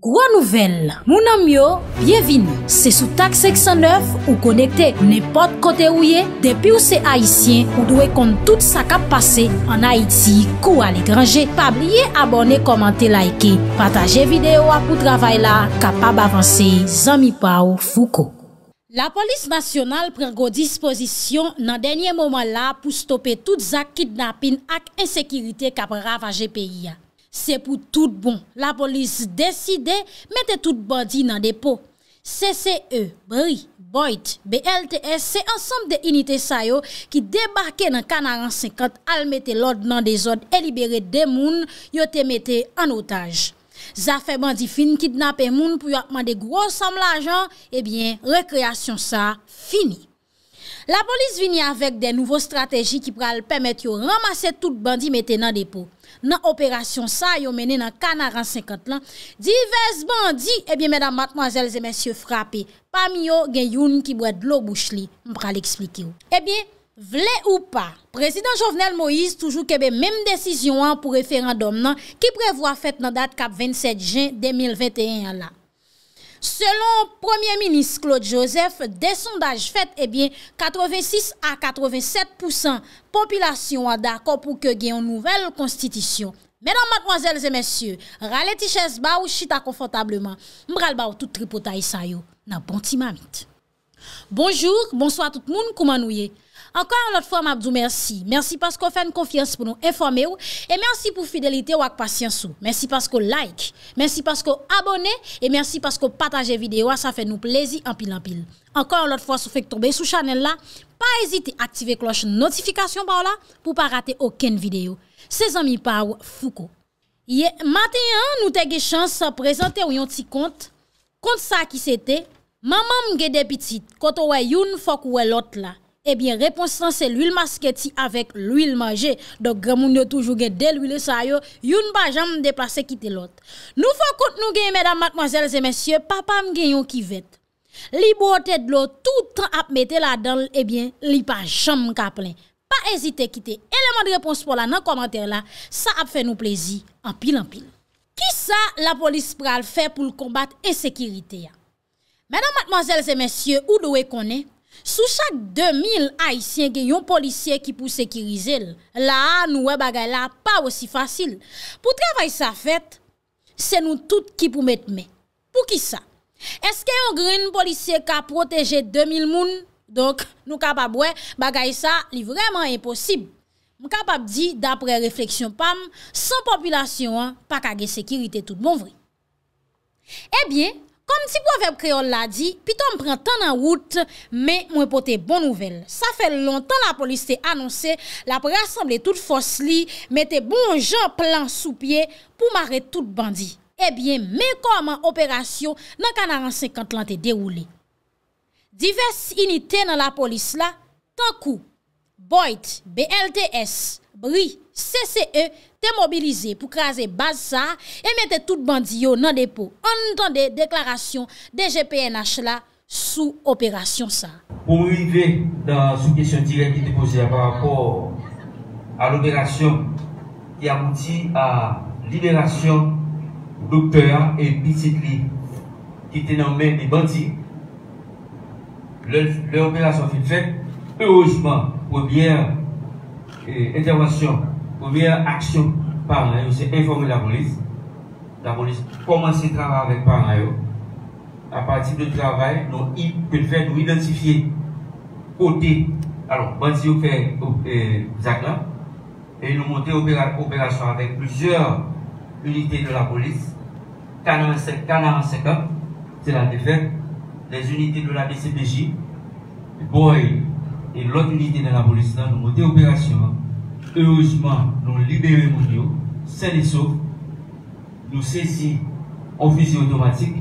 Gros nouvelle, mon ami, bienvenue. C'est sous TAC 509 ou connecté n'importe côté où y est. Depuis où c'est haïtien, ou doit compte tout ça qui a passé en Haïti, ou à l'étranger. Pas oublier abonner, commenter, liker, partager vidéo pour travail là, capable avancer. Zami Pau Foucault. La police nationale prend go disposition dans dernier moment là pour stopper toutes les kidnapping et insécurité qui a ravagé pays. C'est pour tout bon. La police décide mettre tout bandit dans dépôt. CCE, BRI, BOIT, BLTS, c'est ensemble de unités sayo qui débarquent dans Canaran 50 al mettre l'ordre dans des ordres et libérer des moun yo te mette en otage. Zafè bandi fin kidnapper moun pour yon demander gros somme l'argent, eh bien, récréation ça fini. La police vient avec des nouveaux stratégies qui pral permettre yon ramasser tout bandit mette dans dépôt. Dans l'opération ça, ils ont mené dans Canaran 50 ans. Divers bandits, eh bien, mesdames, mademoiselles et messieurs, frappés. Parmi eux, il y a une qui boit de l'eau bouche. Je vais l'expliquer. Eh bien, vle ou pas, président Jovenel Moïse toujours kebe même décision pour référendum nan, qui prévoit fête dans date cap 27 juin 2021 là. Selon Premier ministre Claude Joseph, des sondages faits, eh bien, 86 à 87% population a d'accord pour que gagne une nouvelle constitution. Mesdames, mademoiselles et messieurs, rale ti chèz ba ou chita confortablement. M'bral ba ou tout tripotay sa yo nan bon ti mamite. Bonjour, bonsoir tout le monde, comment nous y est? Encore une autre fois, m'abdou merci. Merci parce qu'on fait une confiance pour nous informer ou, et merci pour fidélité ou ak patience ou. Merci parce qu'on like, merci parce qu'on abonne, et merci parce qu'on partage vidéo, ça fait nous plaisir en pile en pile. Encore une autre fois, si vous faites tomber sous channel là, pas hésiter à activer cloche notification par là, pour pas rater aucune vidéo. C'est amis par Foucault. Hier matin, nous t'ai chance de présenter un petit compte ça qui c'était, maman m'gè des petites, quand on voit une, faut qu'on voit l'autre là. Eh bien, réponse c'est l'huile masquetti avec l'huile mangée. Donc, grand monde yo toujours gen de l'huile sa yo, yon pa jam déplacer quitter l'autre. Nous faut compte nous gen mesdames, mademoiselles et messieurs, papa m gen yon kivette. Li boté de l'eau tout temps a mettre la dedans, eh bien, li pa jam ka plein. Pas hésiter quitter élément de réponse pour la dans commentaire là, ça a fait nous plaisir en pile en pile. Qui ça la police pral faire pour combattre insécurité? Mesdames, mademoiselles et messieurs, ou doit connaître sous chaque 2000 haïtiens gen yon policier qui pour sécuriser là nous bagay la pas aussi facile pour travail ça fait c'est nous toutes qui pour mettre main pour qui ça est-ce que yon green policier ka protéger 2000 moun donc nous capable bagay ça li vraiment impossible m capable dit d'après réflexion pam sans population pas ka gen sécurité tout bon vrai eh bien comme si proverbe créole l'a dit, plutôt me prend temps en route, mais moi porter bonne nouvelle. Ça fait longtemps la police a annoncé, la rassembler toute force li, mettre bon gens plan sous pied pour marrer tout bandit. Eh bien, mais comment opération dans Canaran 50 l'an te déroulé. Diverses unités dans la police là, tankou, BOIT, BLTS, BRI, CCE te mobilisé pour craser base ça et mettre tout bandi yo dans dépôt. Entendez déclaration DGPNH là sous opération ça. Pour arriver dans sous question directe qui est posée par rapport à l'opération qui aboutit à libération docteur et petite qui était nommé des bandits. L'opération fut faite heureusement première intervention, première action par parents, c'est informer la police. La police commence à travailler avec parents. À partir du travail, nous pouvons identifier côté. Alors, bandit on fait Zakla et nous montons opération avec plusieurs unités de la police. Canaran 50, c'est la défaite. Les unités de la BCPJ, Boy et l'autre unité de la police, nous montons opération. Heureusement, nous libérons les gens, sains et saufs, nous saisissons en fusil automatique.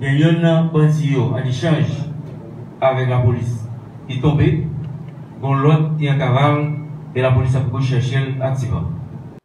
Il y en a un échange avec la police qui est tombé, l'autre est en cavale et la police a pu chercher l'activement.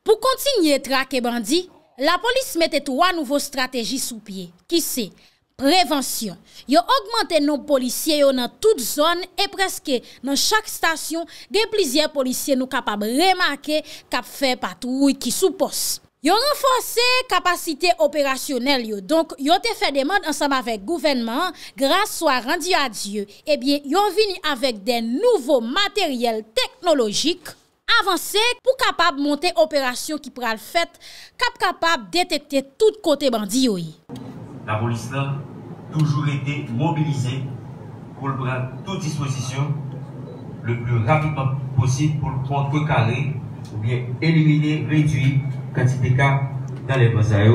Pour continuer à traquer bandits, la police mettait trois nouvelles stratégies sous pied. Qui c'est? Prévention. Yo augmente nos policiers dans toute zone et presque dans chaque station, des plusieurs policiers nous capables remarquer cap fait patrouille qui sous poste. Ils ont renforcé capacité opérationnelle. Donc, ils ont fait des demandes ensemble avec le gouvernement. Grâce soit rendu à Dieu, eh bien, ils ont venu avec des nouveaux matériels technologiques avancés pour capable monter opération qui pourra le faire, capable de détecter tout côté bandit. La police a toujours été mobilisée pour prendre toute disposition le plus rapidement possible pour contrecarrer ou bien éliminer, réduire quantité de cas dans les passages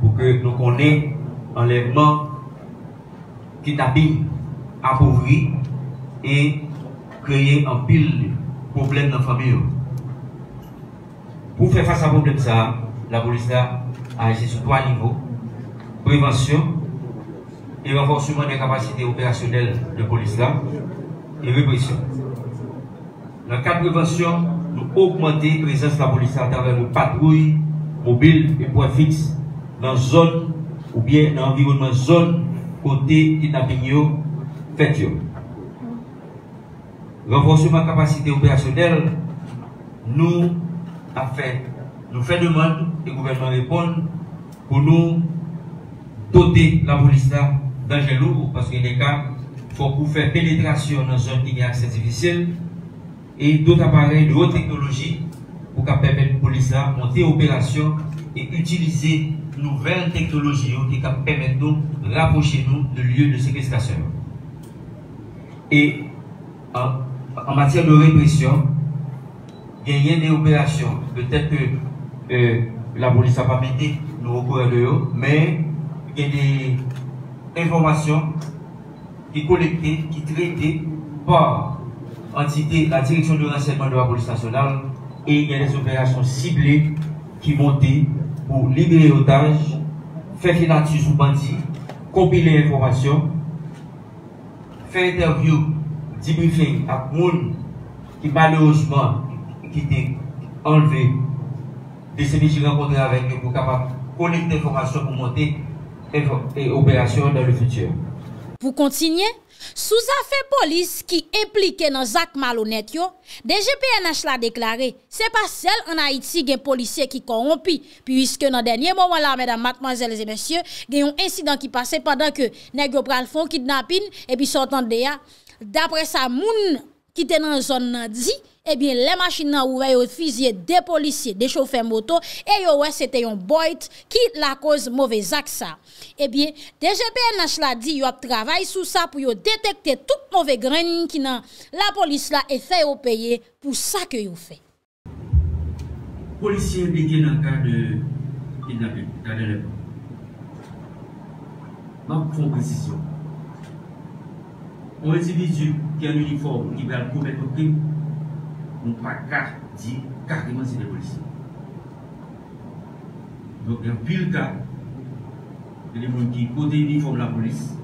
pour que nous connaissions enlèvement, kidnapping, appauvri et créer un pile de problèmes dans la famille. Pour faire face à ce problème, la police a agi sur trois niveaux: prévention et renforcement des capacités opérationnelles de police et répression. Dans le cas de prévention, nous augmenter la présence de la police à travers nos patrouilles mobiles et points fixes dans la zone ou bien dans l'environnement zone côté kidnapping fait. Renforcement de la capacité opérationnelle, nous fait demande et le gouvernement répond pour nous doter la police là d'engins lourds parce que les cas faut pour faire pénétration dans une zone qui est accès difficile et d'autres appareils de haute technologie pour permettre la police là monter opération et utiliser nouvelles technologies qui permettent nous de rapprocher nous de lieux de séquestration. Et en matière de répression, gagner des opérations, peut-être que la police n'a pas mené nos recours de haut, mais il y a des informations qui collectées, qui traitées par entité, la direction de renseignement de la police nationale, et il y a des opérations ciblées qui montent pour libérer otages, faire filature sous bandits, compiler l'information, faire interview, debriefing à des gens qui malheureusement qui étaient enlevés, des CPJ rencontrés avec eux pour capable collecter l'information pour monter et opération dans le futur. Pour continuer, sous affaire police qui impliquée dans actes malhonnêtes, DGPNH l'a déclaré, c'est pas celle en Haïti des policiers qui corrompus, puisque dans le dernier moment là, mesdames, mademoiselles et messieurs, il y a un incident qui passait pendant que nèg yo pral font kidnapping et puis sortant de là, d'après ça moun qui était dans zone dit, eh bien les machines ouvert au fusil des policiers, des chauffeurs moto et yo ouais c'était un BOIT qui la cause mauvais acte ça. Eh bien DGPNH l'a dit, yo travaille sur ça pour détecter tout mauvais grain qui dans la police là et faire au payer pour ça que yo fait. Policiers impliqués dans le cas de kidnapping, dans font précision. Un individu qui a un uniforme, qui va commettre un crime, on ne peut pas dire carrément c'est des policiers. Donc, il y a pile cas, il y a des gens qui côté uniforme de la police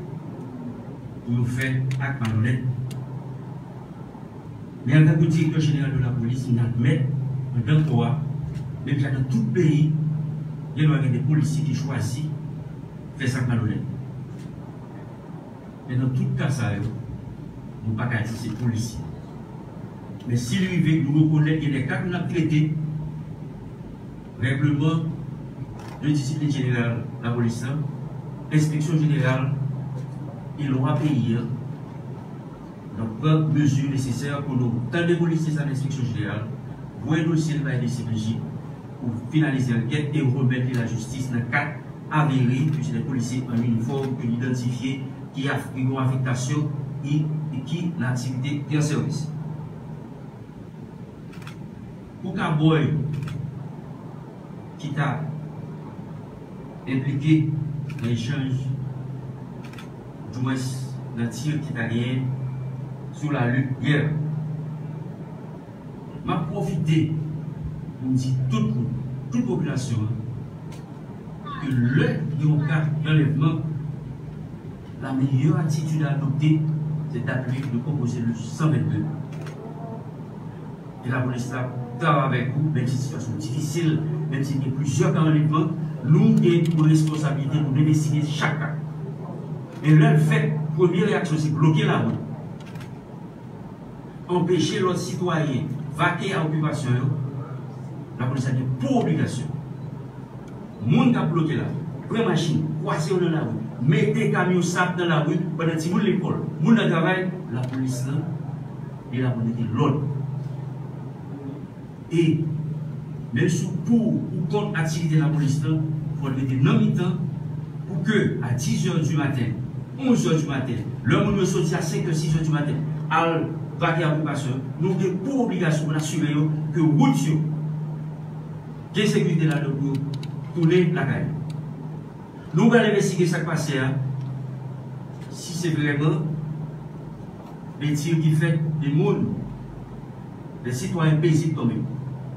pour nous faire acte malhonnête. Mais en tant que directeur général de la police, il admet, en tant que droit, même dans tout pays, il y a des policiers qui choisissent de faire acte malhonnête. Mais dans tout cas, ça nous ne pouvons pas dire c'est policier. Mais si lui nous reconnaître qu'il y a des cas qu'on a traités, règlement de discipline générale, la police, l'inspection générale, ils l'ont appelé. Donc, pas mesure nécessaire pour nous, tant de policiers à l'inspection générale, pour un dossier de la BCPJ, pour finaliser l'enquête et remettre la justice dans le cadre avéré, puisque les policiers en uniforme, que l'identifier, qui a une affectation et qui a l'activité d'un service. Pour qu'un boy qui t'a impliqué dans l'échange du moins d'un tir qui t'a gagné sur la lutte hier, m'a profité pour dire toute population que le cas d'enlèvement, la meilleure attitude à adopter, c'est d'appeler de proposer le 122. Et la police là travaille avec vous, même si c'est une situation difficile, même s'il y a plusieurs cas d'enlèvement, nous avons une responsabilité pour investiguer chaque cas. Et là, le fait, première réaction, c'est bloquer la route. Empêcher l'autre citoyen vaquer à l'occupation, la police a des pour obligation monde qui a bloqué là, prend machine, croisez dans la rue, mettez camion sac dans la rue, pendant que vous l'école, vous ne travaillez, la police là, et la police l'autre. Et même si pour ou contre l'activité de la police là, il faut mettre dans le mi-temps pour que à 10h du matin, 11h du matin, l'homme nous sortit à 5h, 6h du matin, à vaquer à l'occupation, nous avons pour obligation d'assurer que route de sécurité là pour tourner la caille. Nous allons investiguer ce qui passe si c'est vraiment les tirs qui fait des mondes, les citoyens paisibles quand même.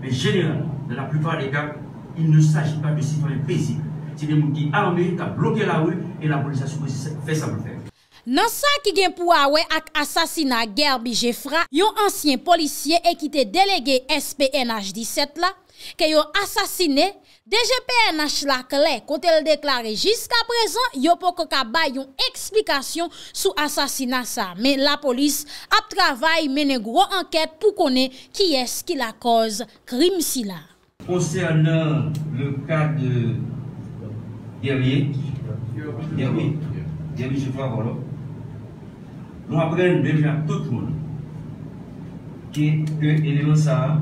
Mais généralement, dans la plupart des cas, il ne s'agit pas de citoyens paisibles. C'est des gens qui sont armés, qui ont bloqué la rue et la police a fait ça pour faire. Dans ça qui gen pour awe ak assassinat Gerbi Jeffra, yon ancien policier et qui était délégué SPNH 17 là, que yon assassiné, DGPNH la clé, quand elle déclare jusqu'à présent, yon poko ka ba yon explication sous assassinat ça. Mais la police a travaillé mène gros enquête pour connaître qui est-ce qui la cause crime si là. Concernant le cas de Gerbi Jeffra, voilà. Nous apprenons déjà tout le monde que l'élément ça,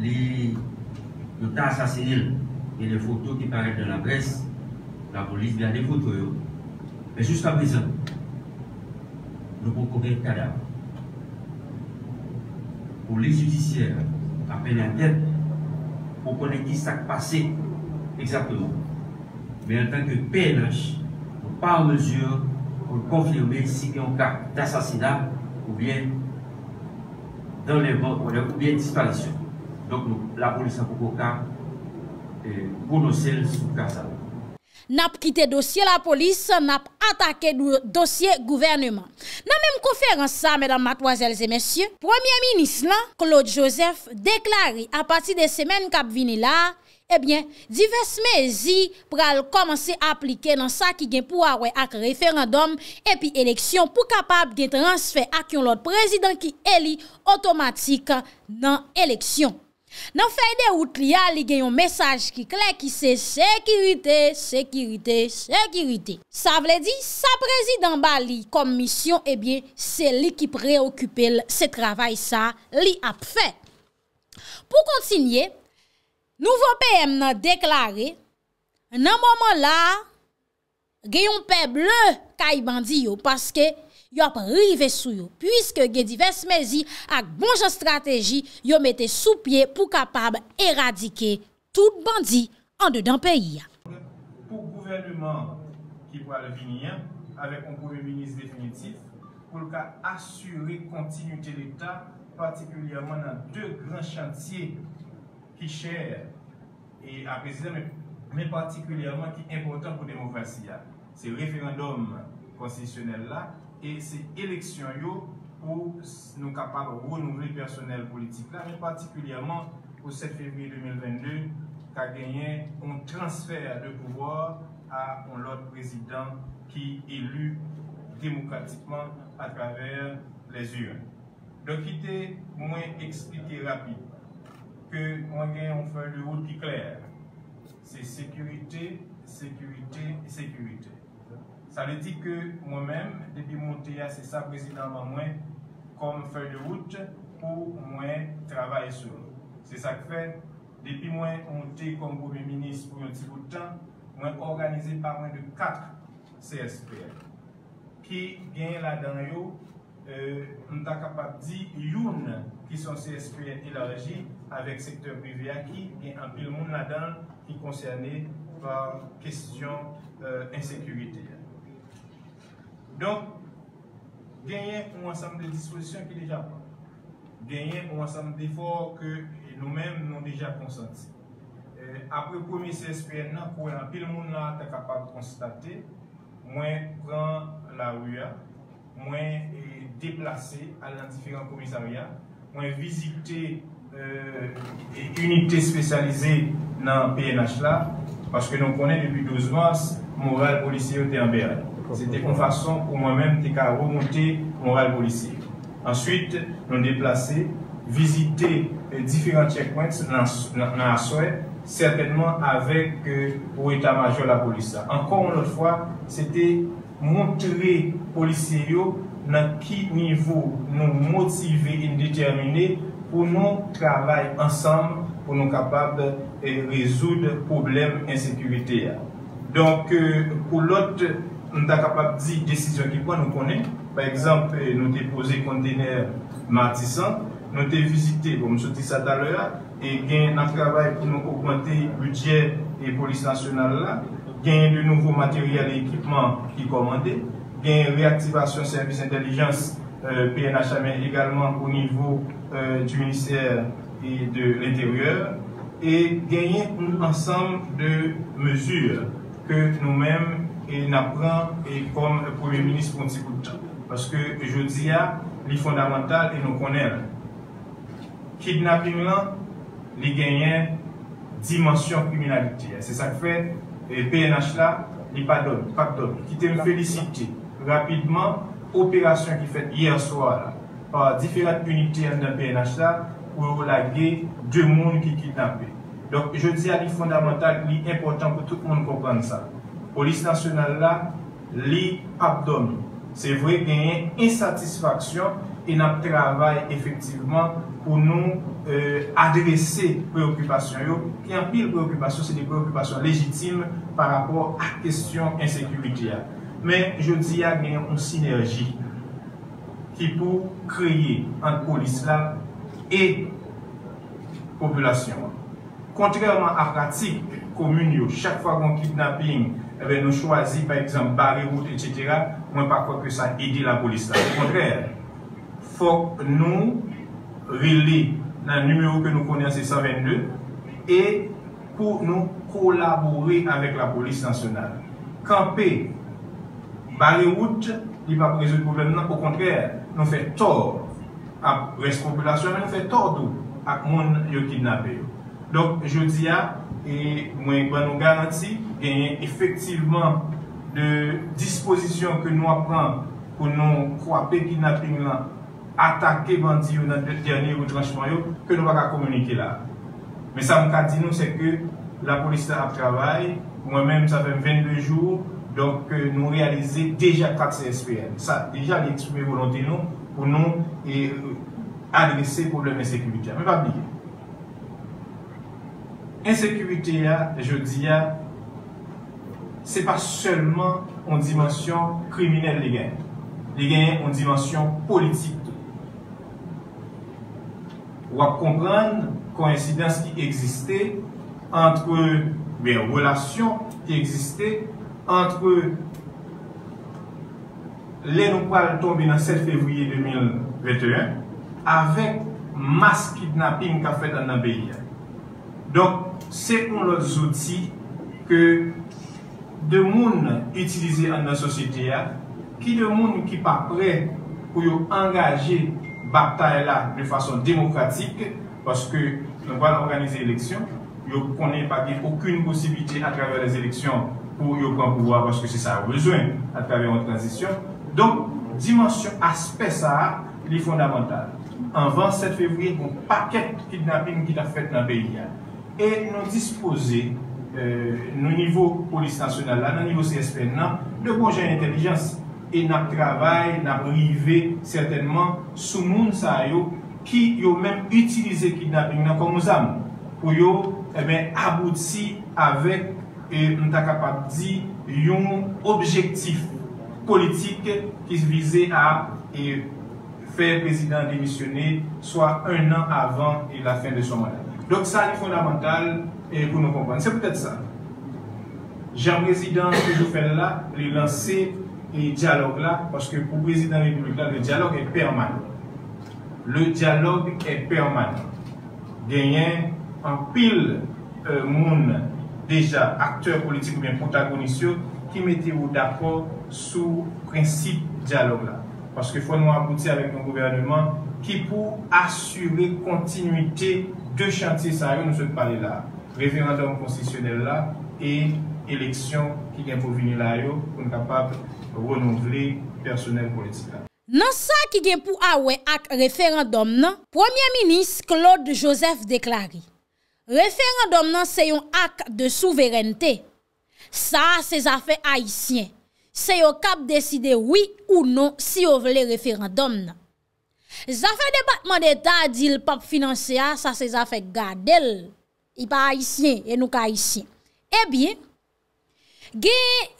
le tas assassiné et les photos qui paraissent dans la presse, la police vient des photos. Mais jusqu'à présent, nous avons couvert le cadavre. La police judiciaire a fait la tête pour connaître qui s'est passé exactement. Mais en tant que PNH, nous ne sommes pas en mesure pour confirmer si il y a un cas d'assassinat ou bien d'enlèvement ou bien disparition. Donc la police a pour cas sous le cas ça. N'a pas quitté dossier la police, n'a pas attaqué dossier gouvernement. Dans même conférence ça, mesdames, mademoiselles et messieurs, Premier ministre là, Claude Joseph déclaré à partir des semaines qui viennent là, eh bien, diverses mesures pral commencer à appliquer dans ça qui gen pour avoir ak référendum et puis élection pour capable de transfert à un l'autre président qui élit automatique dans élection. Dans feuille de route li a li gen un message qui clair qui c'est sécurité, sécurité, sécurité. Ça veut dire sa président Bali comme mission eh bien, c'est lui qui préoccupe ce travail ça li a fait. Pour continuer, nouveau PM nan déclaré, nan moment là, gayon paix bleu kay bandi yo parce que yo a rivé sou yo puisque gen diverses mesures ak bon jan stratégie yo mette sous pied pour capable éradiquer tout bandi en dedans pays. Pour gouvernement qui va venir avec un premier ministre définitif pour assurer continuité l'État particulièrement dans deux grands chantiers qui cher et à préciser, mais particulièrement qui est important pour la démocratie. C'est le référendum constitutionnel là et c'est l'élection pour nous capables de renouveler le personnel politique là, mais particulièrement au 7 février 2022, qui a gagné un transfert de pouvoir à un autre président qui est élu démocratiquement à travers les urnes. Donc, il était moins expliqué rapide. Que on a un feuille de route qui est claire. C'est sécurité, sécurité, sécurité. Ça veut dire que moi-même, depuis mon TIA, c'est ça, président, moi, comme feuille de route pour moi travailler sur. C'est ça que fait, depuis moi, on était comme premier ministre pour un petit bout de temps, moi organisé par moins de 4 CSPN qui gagnent là-dedans. On est capable de dire une qui sont CSPN élargies avec le secteur privé qui est un pile monde là-dedans qui est concerné par question insécurité. Donc, il y a un ensemble de dispositions qui est déjà pas. Il y a un ensemble d'efforts que nous-mêmes nous déjà consentis. Après le premier CSPN, pour un pile monde là, tu capable de constater, moi, prends la rue, moi, déplacé à dans différents commissariats, moi visité une unité spécialisée dans le PNH là, parce que nous connaissons depuis 12 mars, moral policier était en BRI. C'était une façon pour moi-même de remonter moral policier. Ensuite, nous déplacé, visiter différents checkpoints dans la souhait, certainement avec au état-major de la police. Encore une autre fois, c'était montrer aux policiers dans quel niveau nous motiver et déterminer pour nous travailler ensemble, pour nous capables de résoudre le problème d'insécurité. Donc, pour l'autre, nous sommes capables de dire décision qui prend, nous connaissons. Par exemple, nous déposons conteneur Martissan, nous avons visité, comme je dis ça tout à l'heure, et nous avons travaillé pour nous augmenter le budget de la police nationale là, gain de nouveaux matériels et équipements qui commandés, gain réactivation service intelligence PNH mais également au niveau du ministère et de l'Intérieur, et gagner un ensemble de mesures que nous-mêmes nous apprenons comme Premier ministre pour un petit coup de temps. Parce que je dis à les fondamentales et nous connaissons. Kidnapping là, les gagnants dimension criminalité. C'est ça que fait et PNH là, il pardonne, pardonne. Qui te félicite rapidement opération qui fait hier soir là, par différentes unités de PNH là pour laguer deux mondes qui kidnappent. Donc je dis à les fondamentales, les important pour tout le monde comprendre ça. Police nationale là, les abdomen. C'est vrai qu'il y a une insatisfaction et notre travail effectivement pour nous adresser les préoccupations. Et en pile préoccupation, c'est des préoccupations légitimes par rapport à la question de l'insécurité. Mais je dis à gagner une synergie qui pour créer entre police là et population. Contrairement à la pratique commune, chaque fois qu'on kidnapping, nous choisissons par exemple barrer route, etc. Moi, je ne crois pas que ça aide la police. Au contraire, il faut que nous relions le numéro que nous connaissons, 122, et pour nous collaborer avec la police nationale. Camper, barrer route, il ne va pas résoudre le problème. Au contraire, nous faisons tort à la population, mais nous faisons tort à les gens qui sont kidnappés. Donc, je dis à, et moi, je nous garantis qu'il y a effectivement de dispositions que nous apprenons pour nous croiser kidnapping, attaquer les bandits dans le dernier retranchement que nous ne pouvons pas communiquer là. Mais ça me dit nous c'est que la police a travaillé, moi-même ça fait 22 jours, donc nous réalisons déjà 4 CSPN. Ça déjà l'exprimer volonté nous pour nous et adresser le problème d'insécurité. Mais pas oublier. Insécurité, je dis, ce n'est pas seulement une dimension criminelle légale. Les gains ont une dimension politique. On va comprendre coïncidence qui existait entre les relations qui existaient entre les nopales tombés le 7 février 2021 avec mass kidnapping qu'a fait dans le pays. Donc, c'est un autre outil que de monde utilisé dans la société, qui de monde qui n'est pas prêt pour engager la bataille là de façon démocratique, parce que nous allons organiser l'élection, nous ne connaissons pas aucune possibilité à travers les élections pour prendre le pouvoir, parce que c'est ça besoin à travers une transition. Donc, dimension, aspect ça, est fondamental. En 27 février, un paquet de kidnapping qui a fait dans le pays. Et nous disposer au niveau police nationale, là, au niveau CSPN, là, de projets d'intelligence et notre travail, notre privé, certainement, sous monde qui ont même utilisé le kidnapping comme arme pour aboutir avec, nous sommes capables de dire, un objectif politique qui visait à faire le président démissionner, soit un an avant la fin de son mandat. Donc, ça est fondamental pour nous comprendre. C'est peut-être ça. Jean-Président, que je fais là, il a lancé le dialogue là, parce que pour le président de la République, le dialogue est permanent. Le dialogue est permanent. Il y a un pile de monde, déjà acteurs politiques ou bien protagonistes, qui mettaient d'accord sous le principe du dialogue là. Parce qu'il faut nous aboutir avec un gouvernement qui, pour assurer continuité, deux chantiers, ça nous sommes parlé là. Référendum constitutionnel là et élection qui vient pour venir là, pour être capable de renouveler le personnel politique. Dans ça qui vient pour Awe avec référendum, Premier ministre Claude Joseph déclaré Référendum nan c'est un acte de souveraineté. Ça c'est affaire haïtien. C'est au cap décider oui ou non si vous voulez référendum nan. Affaire département d'état dit le pape financier, ça c'est affaire Gadel. Il pas haïtien et nous haïtien. Eh bien,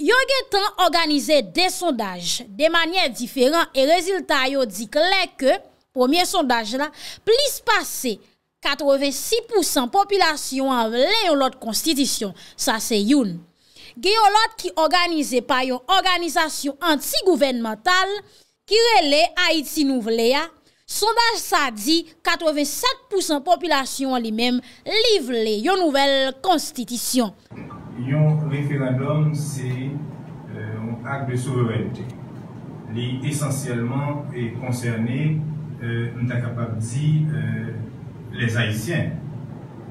yon gen tan organisé des sondages de manière différente et résultat yo dit clair que premier sondage là plus passé 86% population en vle l'autre constitution, ça c'est youn. Gen yon l'autre qui organisé par une organisation anti-gouvernementale qui relè Haïti nouvle ya. Sondage ça dit 87% population lui-même livre une nouvelle constitution. Un référendum, c'est un acte de souveraineté. Il est essentiellement concerné, on est capable de dire, les Haïtiens,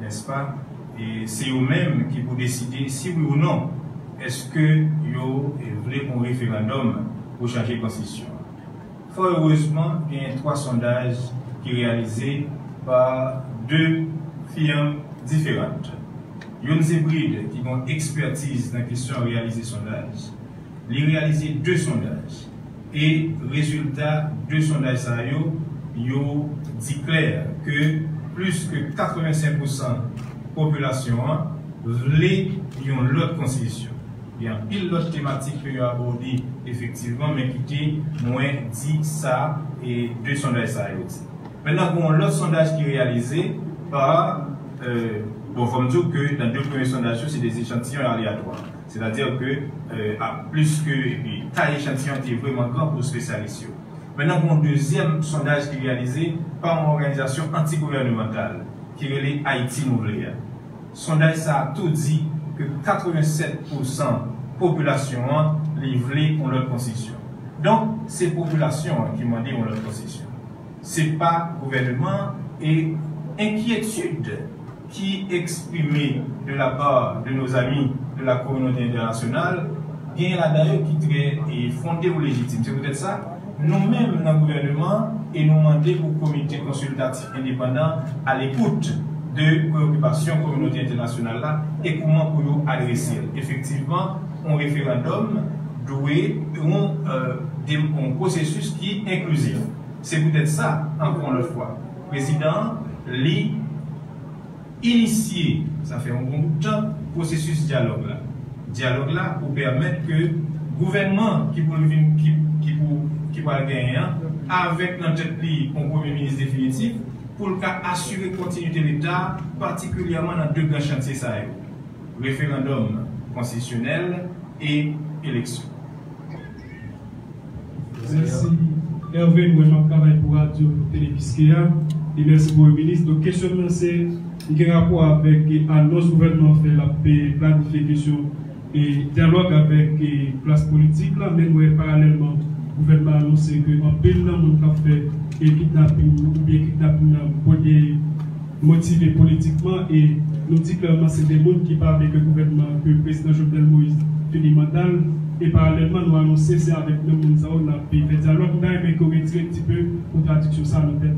n'est-ce pas? Et c'est eux-mêmes qui vont décider si oui ou non, est-ce que vous voulez un référendum pour changer la constitution. Fort heureusement, il y a 3 sondages qui sont réalisés par 2 firmes différentes. Il y a une hybride qui ont expertise dans la question de réaliser sondage. Ils réalisé 2 sondages. Et résultat, 2 sondages, ils ont dit clair que plus que 85% de la population voulait une autre constitution. Il y a une autre thématique que vous abordez effectivement, mais qui était moins dit ça et 2 sondages. Maintenant, il y a l'autre sondage qui est réalisé par. Bon, il faut me dire que dans 2 premiers sondages, c'est des échantillons aléatoires. C'est-à-dire que plus que tas d'échantillons qui est vraiment grand pour spécialistes. Maintenant, mon deuxième sondage qui est réalisé par une organisation antigouvernementale qui relève Haïti Nouvelle. Sondage ça a tout dit que 87% population livrée ont leur constitution. Donc, c'est population qui m'ont dit ont leur constitution. Ce n'est pas gouvernement et inquiétude qui exprimait de la part de nos amis de la communauté internationale, bien là d'ailleurs qui est fondée ou légitime. C'est peut-être ça. Nous-mêmes, dans le gouvernement, et nous demandons au comité consultatif indépendant à l'écoute de préoccupations communauté internationale là et comment pour nous adresser. Effectivement, un référendum doit un processus qui est inclusif. C'est peut-être ça, encore une fois. Président, lit initier, ça fait un bon bout de temps, processus dialogue là. Dialogue là pour permettre que le gouvernement qui va gagner avec notre pays un premier ministre définitif pour le cas assurer continuité de l'État, particulièrement dans 2 grands chantiers sahel. Référendum constitutionnel et élection. Merci. Hervé, nous avons travaillé pour Radio Télévisquéa et merci pour le ministre. Donc, questionnement c'est il y a un rapport avec l'annonce du gouvernement fait la planification et dialogue avec la classe politique, là, mais nous, parallèlement, le gouvernement a annoncé qu'en pile, nous avons fait et kidnapping, ou bien kidnapping, motivé politiquement, et nous dit clairement c'est des gens qui parlent avec le gouvernement, que le président Jovenel Moïse, fondamental, et parallèlement, nous annonçons que c'est avec le monde, ça, on a fait le dialogue, on a retirer un petit peu pour traduction ça dans le tête.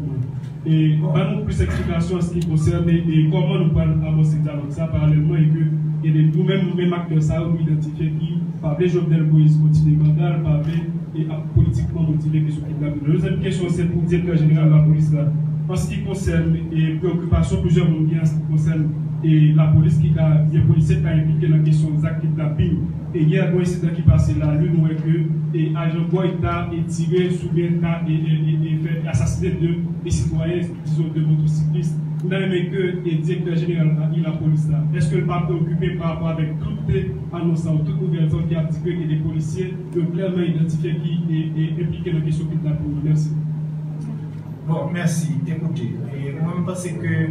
Et nous plus d'explications à ce qui concerne et comment nous parlons avancer dans ça parallèlement et que et nous-mêmes acteurs ça nous identifier qui par les Jovenel Moïse continental par les politiquement motivés qui sont kidnappés. La deuxième question c'est pour dire que général la police là en ce qui concerne les préoccupations plusieurs mondiales en ce qui concerne et la police qui a des policiers qui ont impliqué la question des actes de kidnapping et il y a un incident qui passait là lui nous que et agent BOIT est tiré sous et assassiné de des citoyens, disons de motocyclistes, vous n'avez que le directeur général de la police là. Est-ce que le parti est occupé par rapport avec toutes les annonces, toutes les nouvelles qui a dit que les policiers ont clairement identifié qui est impliqué dans la question de la police? Merci. Bon, merci. Écoutez, moi je pense que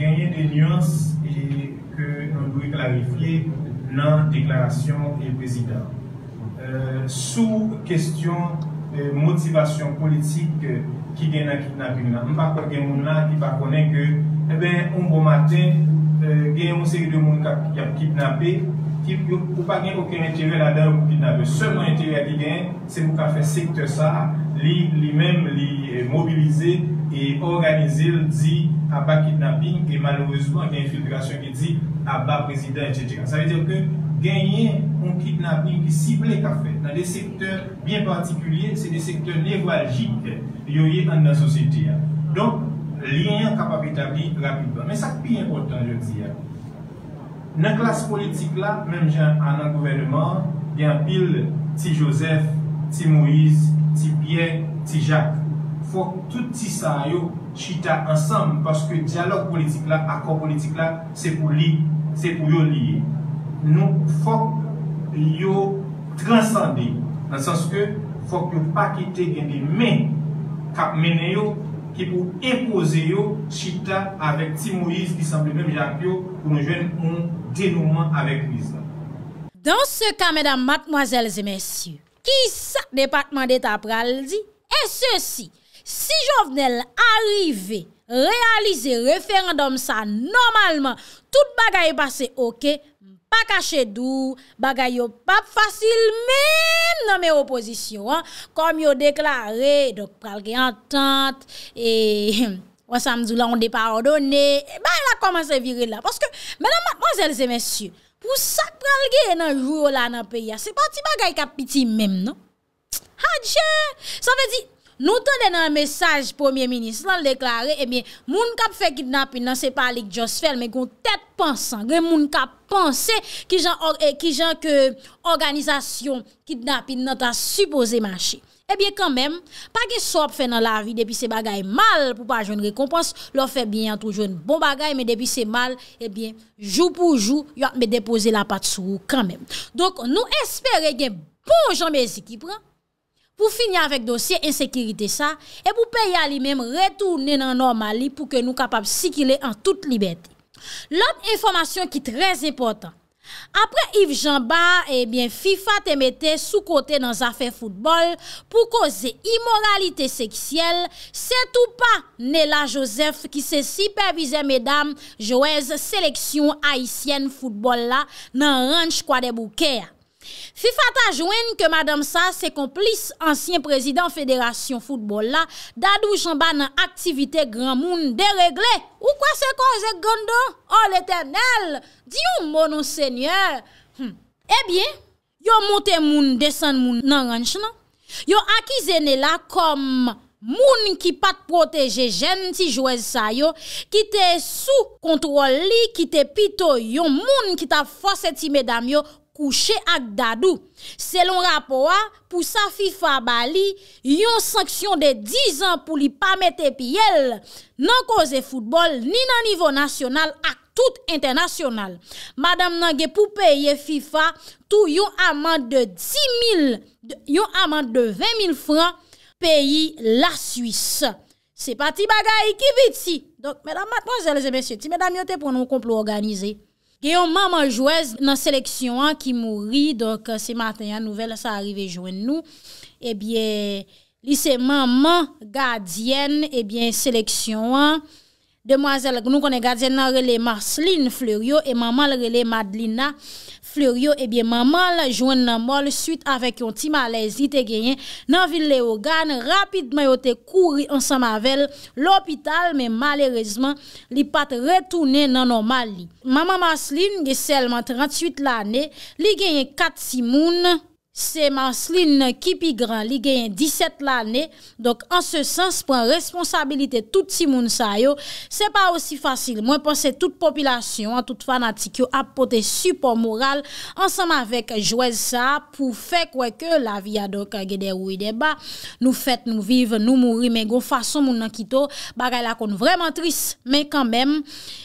gagner des nuances et que nous devons clarifier dans la déclaration du président. Sous question motivation politique qui vient à kidnapping. Je ne pas qu'il y ait des gens qui ne connaissent pas que, eh bien, un bon matin, il y a une série de gens qui ont kidnappé, qui n'ont pas aucun intérêt là-dedans pour kidnapper. Seulement intérêt qui gagne, c'est pour faire secteur ça, lui-même, lui mobiliser et organiser, dit à bas kidnapping et malheureusement il y a une infiltration qui dit à bas président, etc. Ça veut dire que gagner un kidnapping qui cible qu'a fait dans des secteurs bien particuliers, c'est des secteurs névralgiques dans la société. Donc, lien capable d'établir rapidement. Mais ça qui est important, je dis, dans la classe politique là, même dans le gouvernement, il y a un pile petit Joseph, petit Moïse, petit Pierre, petit Jacques. Il faut que tout ça chita ensemble parce que dialogue politique là, accord politique là, c'est pour lui, c'est pour eux lier. Nous faut yo transcender dans le sens que faut que pas quitter des mains cap mener yo qui pour imposer yo chita avec Tim Moïse qui semble même Jacques pour nous joindre un dénouement avec lui. Dans ce cas, mesdames, mademoiselles et messieurs, qui ça département d'état pral dit et ceci si Jovenel arrive réaliser référendum ça normalement tout bagaille passé OK. Pas caché d'où, bagay yo pas facile même dans mes oppositions, comme yo déclaré, donc pral gen entente, et on samedi là on dé pardonné, bah là comment se virer là, parce que mesdames, mademoiselles et messieurs, pour ça pral gen nan jour là dans pays, c'est pas ti bagay ka piti même non? Hadje, ça veut dire nous tendons un message premier ministre là déclaré eh bien moun k'ap fait kidnapping non c'est pas lui just fait mais gon tête pensant gen moun k'ap penser qui gens que organisation kidnapping nan ta supposé marcher eh bien quand même pas que sop fait dans la vie depuis c'est bagay mal pour pas joindre récompense leur fait bien toujours une bon bagay mais depuis c'est mal eh bien jour pour jour y a me déposer la patte sous quand même donc nous espérer gen bon Jean Messi qui prend pour finir avec dossier insécurité ça et pour payer à lui-même retourner dans normal pour que nous capables circuler en toute liberté. L'autre information qui est très importante. Après Yves Jamba et eh bien FIFA te mettait sous côté dans affaire football pour causer immoralité sexuelle, c'est tout pas Nela Joseph qui se supervisait mesdames joueuses sélection haïtienne football là dans ranch quoi des bouquets. FIFA ta joine que madame ça c'est complice ancien président fédération football là Dadou Jamba dans activité grand monde déréglé ou quoi c'est cause gondo oh l'Éternel Dieu mon Seigneur Eh bien yo monte moun descend moun nan ranch nan yo accusé né là comme moun qui pas protéger jeune ti joueuse sa yo qui te sous contrôle li qui te pito yon moun qui t'a forcé ti mesdames yo couché ak dadou. Selon rapport, pour sa FIFA Bali, yon sanction de 10 ans pour li pas mette piel nan cause football ni nan niveau national ak tout international. Madame Nange pour payer FIFA tout yon amende de 20 000 francs pays la Suisse. C'est pas ti bagay qui vit si. Donc, mesdames, mademoiselles et messieurs, ti mesdames yote pour nous complot organisé. Il y a une maman joueuse dans la sélection qui mourit, donc ce matin, la nouvelle, ça arrive joindre nous. Eh bien, c'est maman gardienne, eh bien, sélection. Demoiselle, nous connaissons gardienne, elle est Marceline Fleurio, et maman, elle est Madlina Fleurio, eh bien, maman, joindre dans mort suite avec un petit malaise, il a gagné dans la ville Léogane, rapidement, il a couru ensemble avec l'hôpital, mais malheureusement, il n'est pas retourné dans normal. Maman Marceline, qui seulement 38 l'année, elle a gagné 4 simounes. C'est Marceline qui est grand, il gagne 17 l'année. Donc, en ce sens, prend responsabilité tout si moun sa yo. C'est pas aussi facile. Moi, pense toute population, toute fanatique, a porté support moral, ensemble avec jouez ça, pour faire quoi que la vie a donc des ou des bas. Nous fêtes, nous vivons, nous mourir, mais de façon, moun kito, bagay la kon vraiment triste. Mais quand même,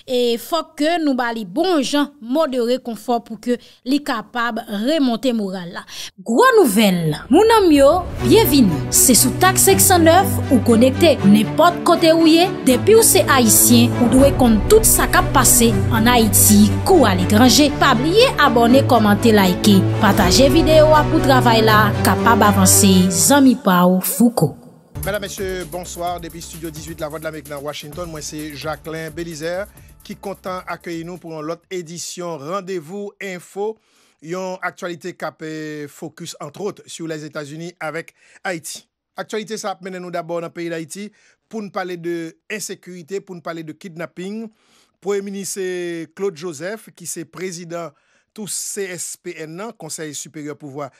et faut que nous bali bon gens, modéré confort pour que li capable remonter moral là. Gros nouvelle, mon ami, bienvenue. C'est sous TAC 609 ou connecté n'importe côté où y est. Depuis où c'est haïtien, ou doit compter tout ça qui a passé en Haïti, ou à l'étranger. Pas oublier abonner, commenter, liker, partager vidéo pour travail là, capable avancer. Zami Pao Foucault. Mesdames, messieurs, bonsoir. Depuis Studio 18, la voix de l'Amérique dans Washington, moi c'est Jacqueline Belizaire qui content accueillir nous pour l'autre édition Rendez-vous Info. Yon actualité cap focus entre autres sur les États-Unis avec Haïti. Actualité, ça mène nous d'abord dans le pays d'Haïti pour nous parler de insécurité, pour nous parler de kidnapping. Premier ministre Claude Joseph, qui est président du CSPN, Conseil supérieur pouvoir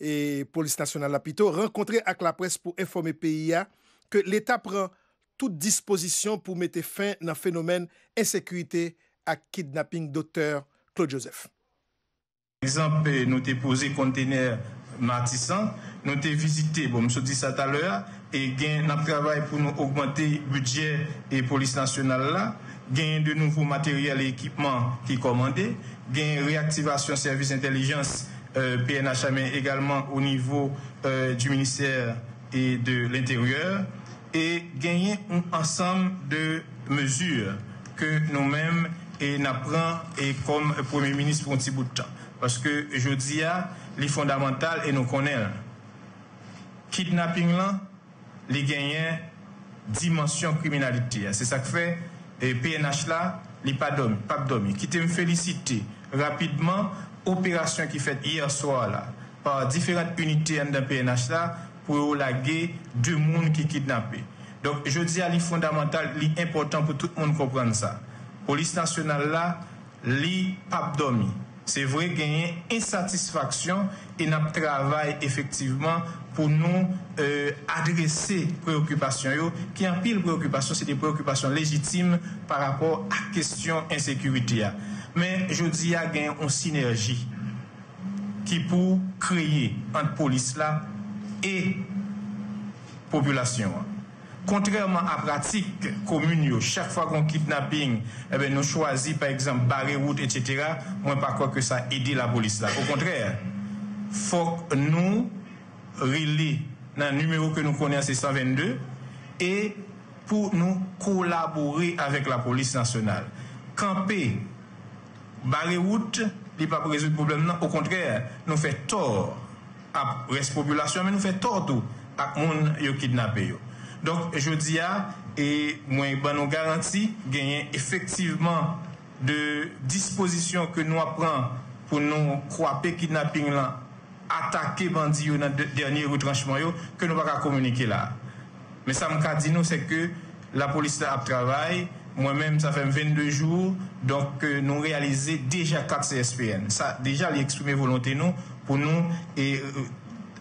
et police nationale Lapito, rencontré avec la presse pour informer pays que l'État prend toute disposition pour mettre fin à un phénomène insécurité à kidnapping d'auteur. Claude Joseph. Par exemple, nous avons posé conteneur Martissan, nous avons visité, bon, je dis ça tout à l'heure, et nous avons travaillé pour nous augmenter le budget et la police nationale là, gain de nouveaux matériels et équipements qui commandés, gain réactivation service intelligence PNH, mais également au niveau du ministère et de l'Intérieur, et gagner un ensemble de mesures que nous-mêmes et n'apprend et comme Premier ministre pour un petit bout de temps. Parce que je dis à les fondamentales et nous connaissons. Kidnapping là, les gagnants dimension criminalité. C'est ça que fait et PNH là, les pas d'homme, pas d'homme. Qui te féliciter rapidement opération qui fait hier soir là par différentes unités dans PNH là pour laguer deux monde qui kidnappé. Donc je dis à les fondamentales, les important pour tout le monde comprendre ça. Police nationale là, li pap domi. C'est vrai gagner insatisfaction et nous travaillons effectivement pour nous adresser préoccupations yo qui en pile préoccupations, c'est des préoccupations légitimes par rapport à question insécurité. Mais je dis à gagner une synergie qui pour créer entre police là et population. Contrairement à pratique commune, chaque fois qu'on kidnapping, eh ben nous choisissons par exemple barrer route, etc. Moi, pas quoi que ça aide la police là. Au contraire, faut que nous relier dans le numéro que nous connaissons, c'est 122, et pour nous collaborer avec la police nationale. Camper, barrer route, il ne peut pas résoudre le problème. Au contraire, nous faisons tort à la population, mais nous faisons tort tout à les gens kidnappés. Donc, je dis à, et moi, nous garantis, gagner effectivement de dispositions que nous apprenons pour nous croiser kidnapping là, attaquer bandits dans le dernier retranchement, que nous ne pouvons pas communiquer là. Mais ça me dit, c'est que la police là travaille, moi-même, ça fait 22 jours, donc nous réalisons déjà 4 CSPN. Ça, déjà, l'exprimer volonté nous, pour nous et,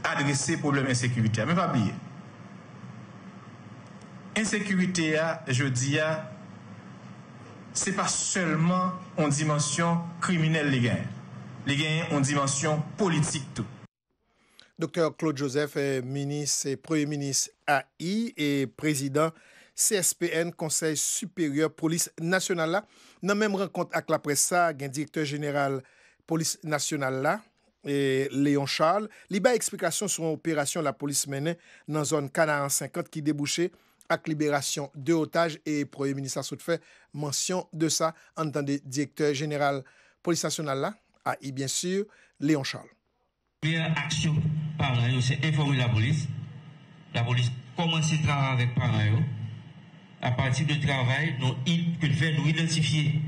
adresser problème insécurité. Mais pas oublier. Insécurité, je dis, ce n'est pas seulement en dimension criminelle, les gains. Les gains en dimension politique, tout. Docteur Claude Joseph, ministre et Premier ministre AI et président CSPN, Conseil supérieur police nationale. Là, dans la même rencontre avec la presse, il y a un directeur général police nationale, là, et Léon Charles. Il y a une explication sur l'opération de la police menée dans la zone Canaan 50 qui débouchait avec libération de otages et Premier ministre a fait mention de ça en tant que directeur général police nationale là, AI bien sûr, Léon Charles. Première action par là, c'est informer la police. La police commence à travailler avec par là. À partir du travail, nous faisons identifier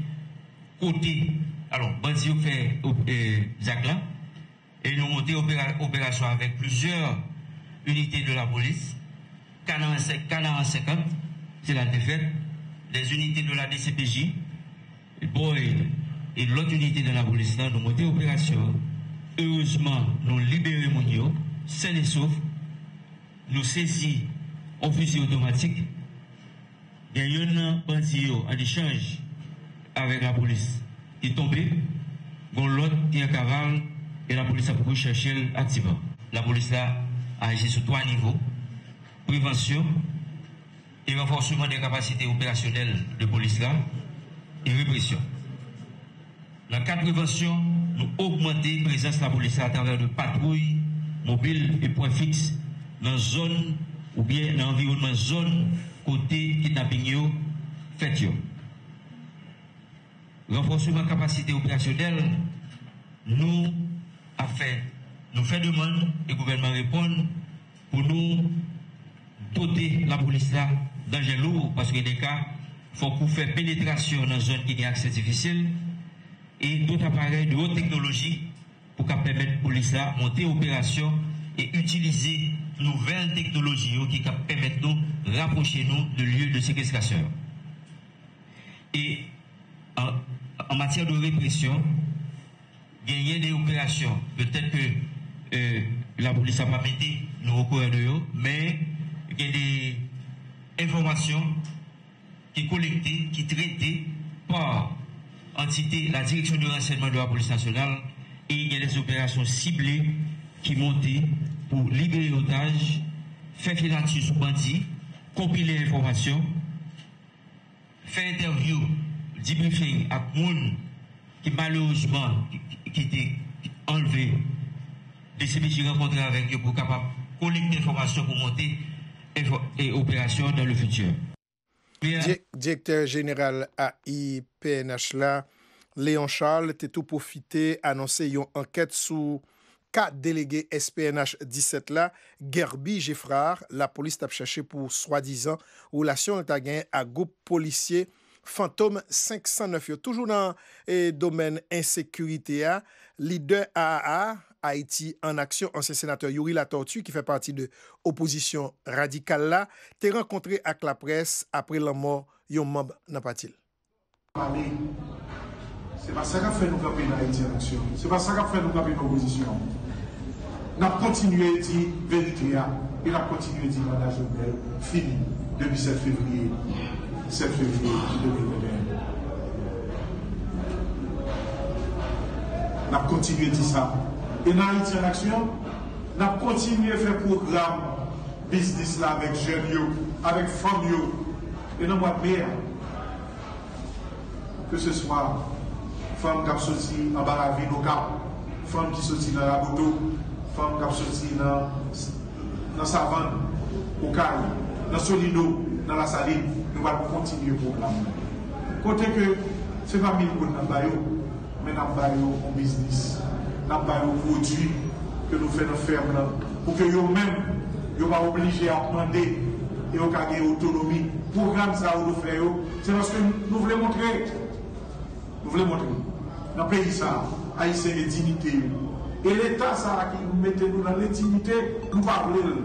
côté, alors, bandit fait Zagla et nous montons opération avec plusieurs unités de la police. Canaan 50, c'est la défaite, les unités de la BCPJ, BOIT et l'autre unité de la police, nous montons l'opération. Heureusement, nous libérons Mounio, sain et sauf, nous saisissons un fusil automatique. Il y a un bandit en échange avec la police. Il est tombé, l'autre est en cavale et la police a beaucoup cherché l'activant. La police a agi sur 3 niveaux. Prévention et renforcement des capacités opérationnelles de police là et répression. Dans le cadre de prévention, nous augmentons la présence de la police à travers de patrouilles mobiles et points fixes dans zone ou bien dans l'environnement zone côté kidnapping fait. Renforcement des capacités opérationnelles, nous fait demande et le gouvernement répond pour nous doter la police là, danger lourd, parce que des cas, il faut qu'on fasse pénétration dans une zone qui a accès difficile et d'autres appareils de haute technologie pour permettre la police là monter opération et utiliser nouvelles technologies qui permettent de nous rapprocher de lieux de séquestration. Et en matière de répression, gagner des opérations, peut-être que la police n'a pas pété, nous recourons de eux, mais il y a des informations qui sont collectées, qui sont traitées par entité, la direction du renseignement de la police nationale, et il y a des opérations ciblées qui montent pour libérer l'otage, faire filature sous bandit, compiler l'information, faire interview, debriefing à moun qui malheureusement qui était enlevé, BCPJ rencontré avec eux pour capable collecter l'information pour monter et opération dans le futur. Directeur général AI PNH là, Léon Charles, t'es tout profité, annoncé une enquête sous 4 délégués SPNH 17 là, Gerbi Geffrard, la police t'a cherché pour soi-disant relation t'a gagné à groupe policier Fantôme 509. Yo, toujours dans le domaine insécurité, a, leader AAA, Haïti en action, ancien sénateur Yuri Latortue, qui fait partie de l'opposition radicale, là, t'es rencontré avec la presse après la mort d'un membre n'a pas il. C'est pas ça qu'a fait nous camper dans Haïti en action. C'est pas ça qu'a fait nous camper dans l'opposition. Nous avons continué à dire vérité, et nous avons continué à dire mandat Jovenel fini depuis 7 février. 7 février 2021. Nous avons continué à dire ça. Et dans Haïti en action, nous avons continué à faire programme business là avec jeunes, avec femmes. Et nous avons bien. Que ce soit femmes qui sont sorties en bas à la ville au Cap, femmes qui sont sorties dans la moto, femmes qui sont sorties dans la savane, au Caille, dans Solino, dans la saline, nous allons continuer le programme. Côté que ce n'est pas 1000 personnes dans le mais nous avons un business, nous avons un produit que nous faisons faire pour que vous-même, vous ne soyez pas obligés à demander et vous ayez autonomie. Le programme ça nous fait, c'est parce que nous voulons montrer. Nous voulons montrer. Dans le pays, ça, Haïti, c'est dignité. Et l'État, ça, qui nous met nous dans l'intimité, nous parlons.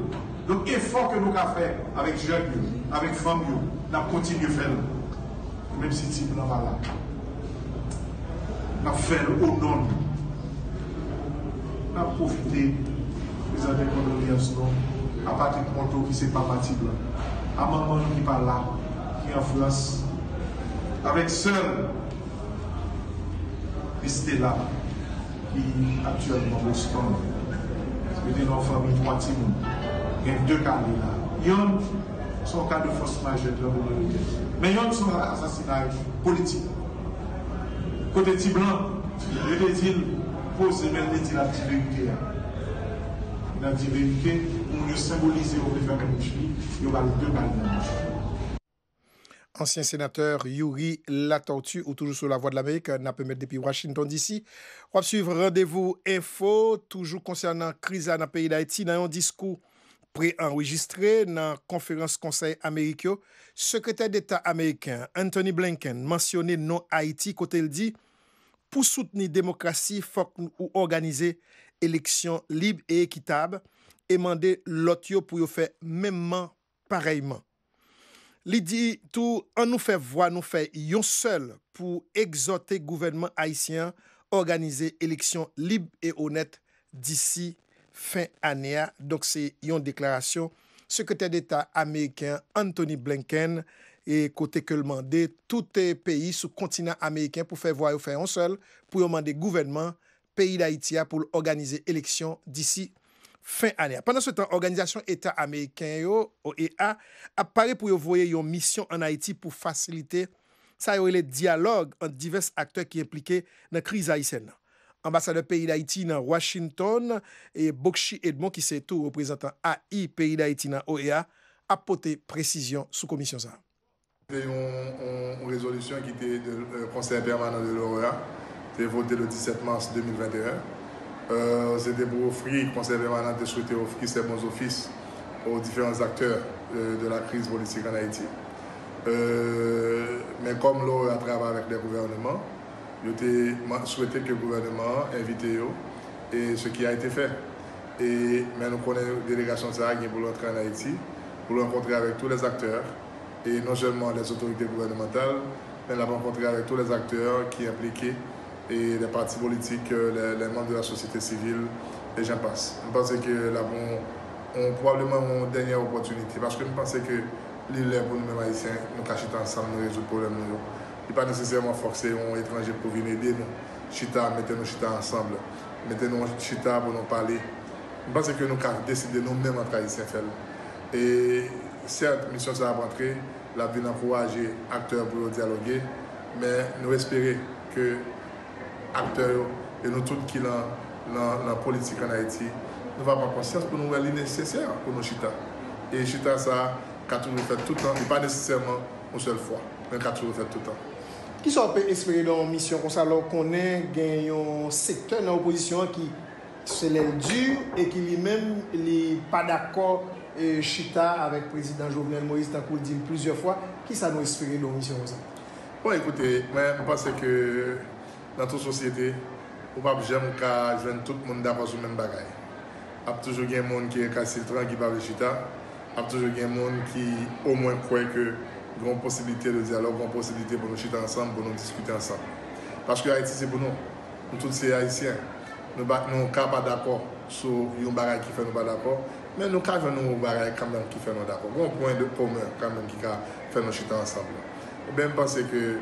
Donc, l'effort que nous avons fait avec les jeunes, avec les femmes, nous avons continué à faire. Même si type n'en va là. Nous avons fait au nom. Nous avons profité des années condoléances à Patrick Monto qui n'est pas parti là. À maman qui n'est pas là, qui est en France. Avec seul Estella qui est actuellement au Boston. C'était dans la famille trois petits. Il y a deux cas là. Il y a un cas de force majeure de la monarchie. Mais il y a un assassinat politique. Côté petit blanc, il a dit posé, mais il a dit la vérité. Il a dit la vérité, on le symbolise au préfet Ménichli, il y aura deux cas là. Ancien sénateur Yuri Latortue, ou toujours sur la voie de l'Amérique, n'a pas mettre depuis Washington DC. On va suivre rendez-vous info, toujours concernant la crise dans le pays d'Haïti, dans un discours pré-enregistré dans la conférence conseil américain. Secrétaire d'État américain Anthony Blinken mentionné non Haïti, côté il dit, pour soutenir la démocratie, il faut organiser élections libres et équitables et demander l'autre pour faire même pareillement. Il dit tout, on nous fait voir, nous fait yon seul pour exhorter le gouvernement haïtien à organiser élections libres et honnêtes d'ici fin année. Donc c'est une déclaration secrétaire d'État américain Anthony Blinken et côté que le mandé tout les pays sous continent américain pour faire voir yon fait yon seul pour demander gouvernement pays d'Haïti pour organiser élections d'ici fin année. Pendant ce temps, l'organisation État américain, OEA, apparaît pour envoyer une mission en Haïti pour faciliter le dialogue entre divers acteurs qui sont impliqués dans la crise haïtienne. Ambassadeur pays d'Haïti dans Washington et Bokshi Edmond, qui est tout représentant AI pays d'Haïti dans OEA, apporter précision sous commission. C'est une résolution qui était du Conseil permanent de l'OEA, qui a été votée le 17 mars 2021. C'était pour offrir le Conseil permanent de souhaiter offrir ses bons offices aux différents acteurs de la crise politique en Haïti. Mais comme l'OEA travaille avec les gouvernements, je souhaitais que le gouvernement invite eux, et ce qui a été fait. Et mais nous connaissons une délégation de ça qui est pour entrer en Haïti, pour rencontrer avec tous les acteurs, et non seulement les autorités gouvernementales, mais la rencontrer avec tous les acteurs qui sont impliqués, et les partis politiques, les membres de la société civile, et j'en passe. Je pense que là, on probablement une dernière opportunité, parce que je pense que l'île est pour nous-mêmes haïtiens, nous cachons ensemble, nous résoudre le problème. Il n'est pas nécessairement forcé un étranger pour venir aider nous. Chita, mettez-nous chita ensemble, mettez-nous chita pour nous parler. Je pense que nous avons décidé nous-mêmes entre Haïtiens. Et certes, la mission ça va rentrer, la ville encourager les acteurs pour dialoguer, mais nous espérons que les acteurs et nous tous qui dans la politique en Haïti, nous avons conscience pour nous aller nécessaire pour nos chita. Et chita, ça, quand nous le faisons tout le temps, et pas nécessairement une seule fois, mais quand nous le faisons tout le temps. Qui sont peut espérer dans la mission comme ça, alors qu'on est un secteur dans l'opposition qui se lève dur et qui lui-même n'est pas d'accord chita avec le président Jovenel Moïse, tant qu'on le dit plusieurs fois, qui ça nous espérer dans la mission comme ça? Bon, écoutez, je pense que dans toute société, on ne peut pas jamais joindre tout le monde d'accord sur le même bagage. Il y a toujours des gens qui cassent le train, qui parlent de chita. Il y a toujours des gens qui au moins croient que grande possibilité de dialogue, grande possibilité pour nous chuter ensemble, pour nous discuter ensemble. Parce que Haïti, c'est pour nous. Nous tous, c'est Haïtiens. Nous ne sommes pas d'accord sur un barrage qui fait nous pas d'accord, mais nous sommes un barrage quand même qui fait nous d'accord. Un point de commun quand même qui fait nous chuter ensemble. Et bien, je pense que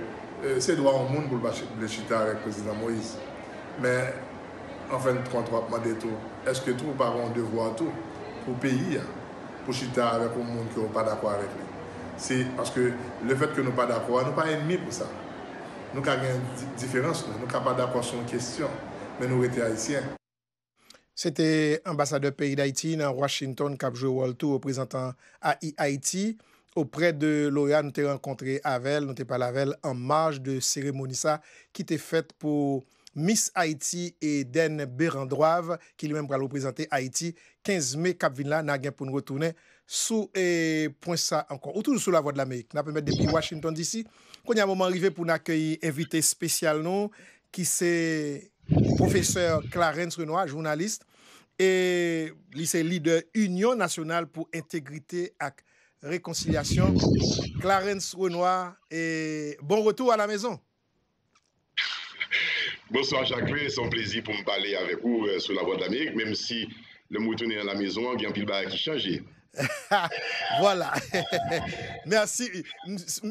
c'est droit au monde pour le chuter avec le président Moïse. Mais en fin de compte, est-ce que tout le monde a un devoir tout pour le pays, pour chuter avec un monde qui n'est pas d'accord avec lui? C'est parce que le fait que nous ne sommes pas d'accord, nous ne sommes pas ennemis pour ça. Nous avons une différence, nous ne sommes pas d'accord sur une question, mais nous étions haïtiens. C'était l'ambassadeur pays d'Haïti dans Washington, Cap Joël Tour, représentant AI Haïti. Auprès de l'OEA, nous avons rencontré Avel, nous avons parlé Avel en marge de cérémonie ça, qui était faite pour Miss Haïti et Eden Bérandouave, qui lui-même va représenter Haïti. 15 mai, Cap Vinla, nous avons retourné sous et point ça encore autour sous la voie de l'Amérique. Nous permettre depuis Washington d'ici qu'on y a un moment arrivé pour accueillir invité spécial non qui c'est professeur Clarence Renois, journaliste et lycée leader Union nationale pour intégrité et réconciliation. Clarence Renois et bon retour à la maison. Bonsoir Jacqueline, c'est un plaisir pour me parler avec vous sur la voie de l'Amérique même si le mot tourné à la maison, il y a un pile qui change. Voilà. Merci.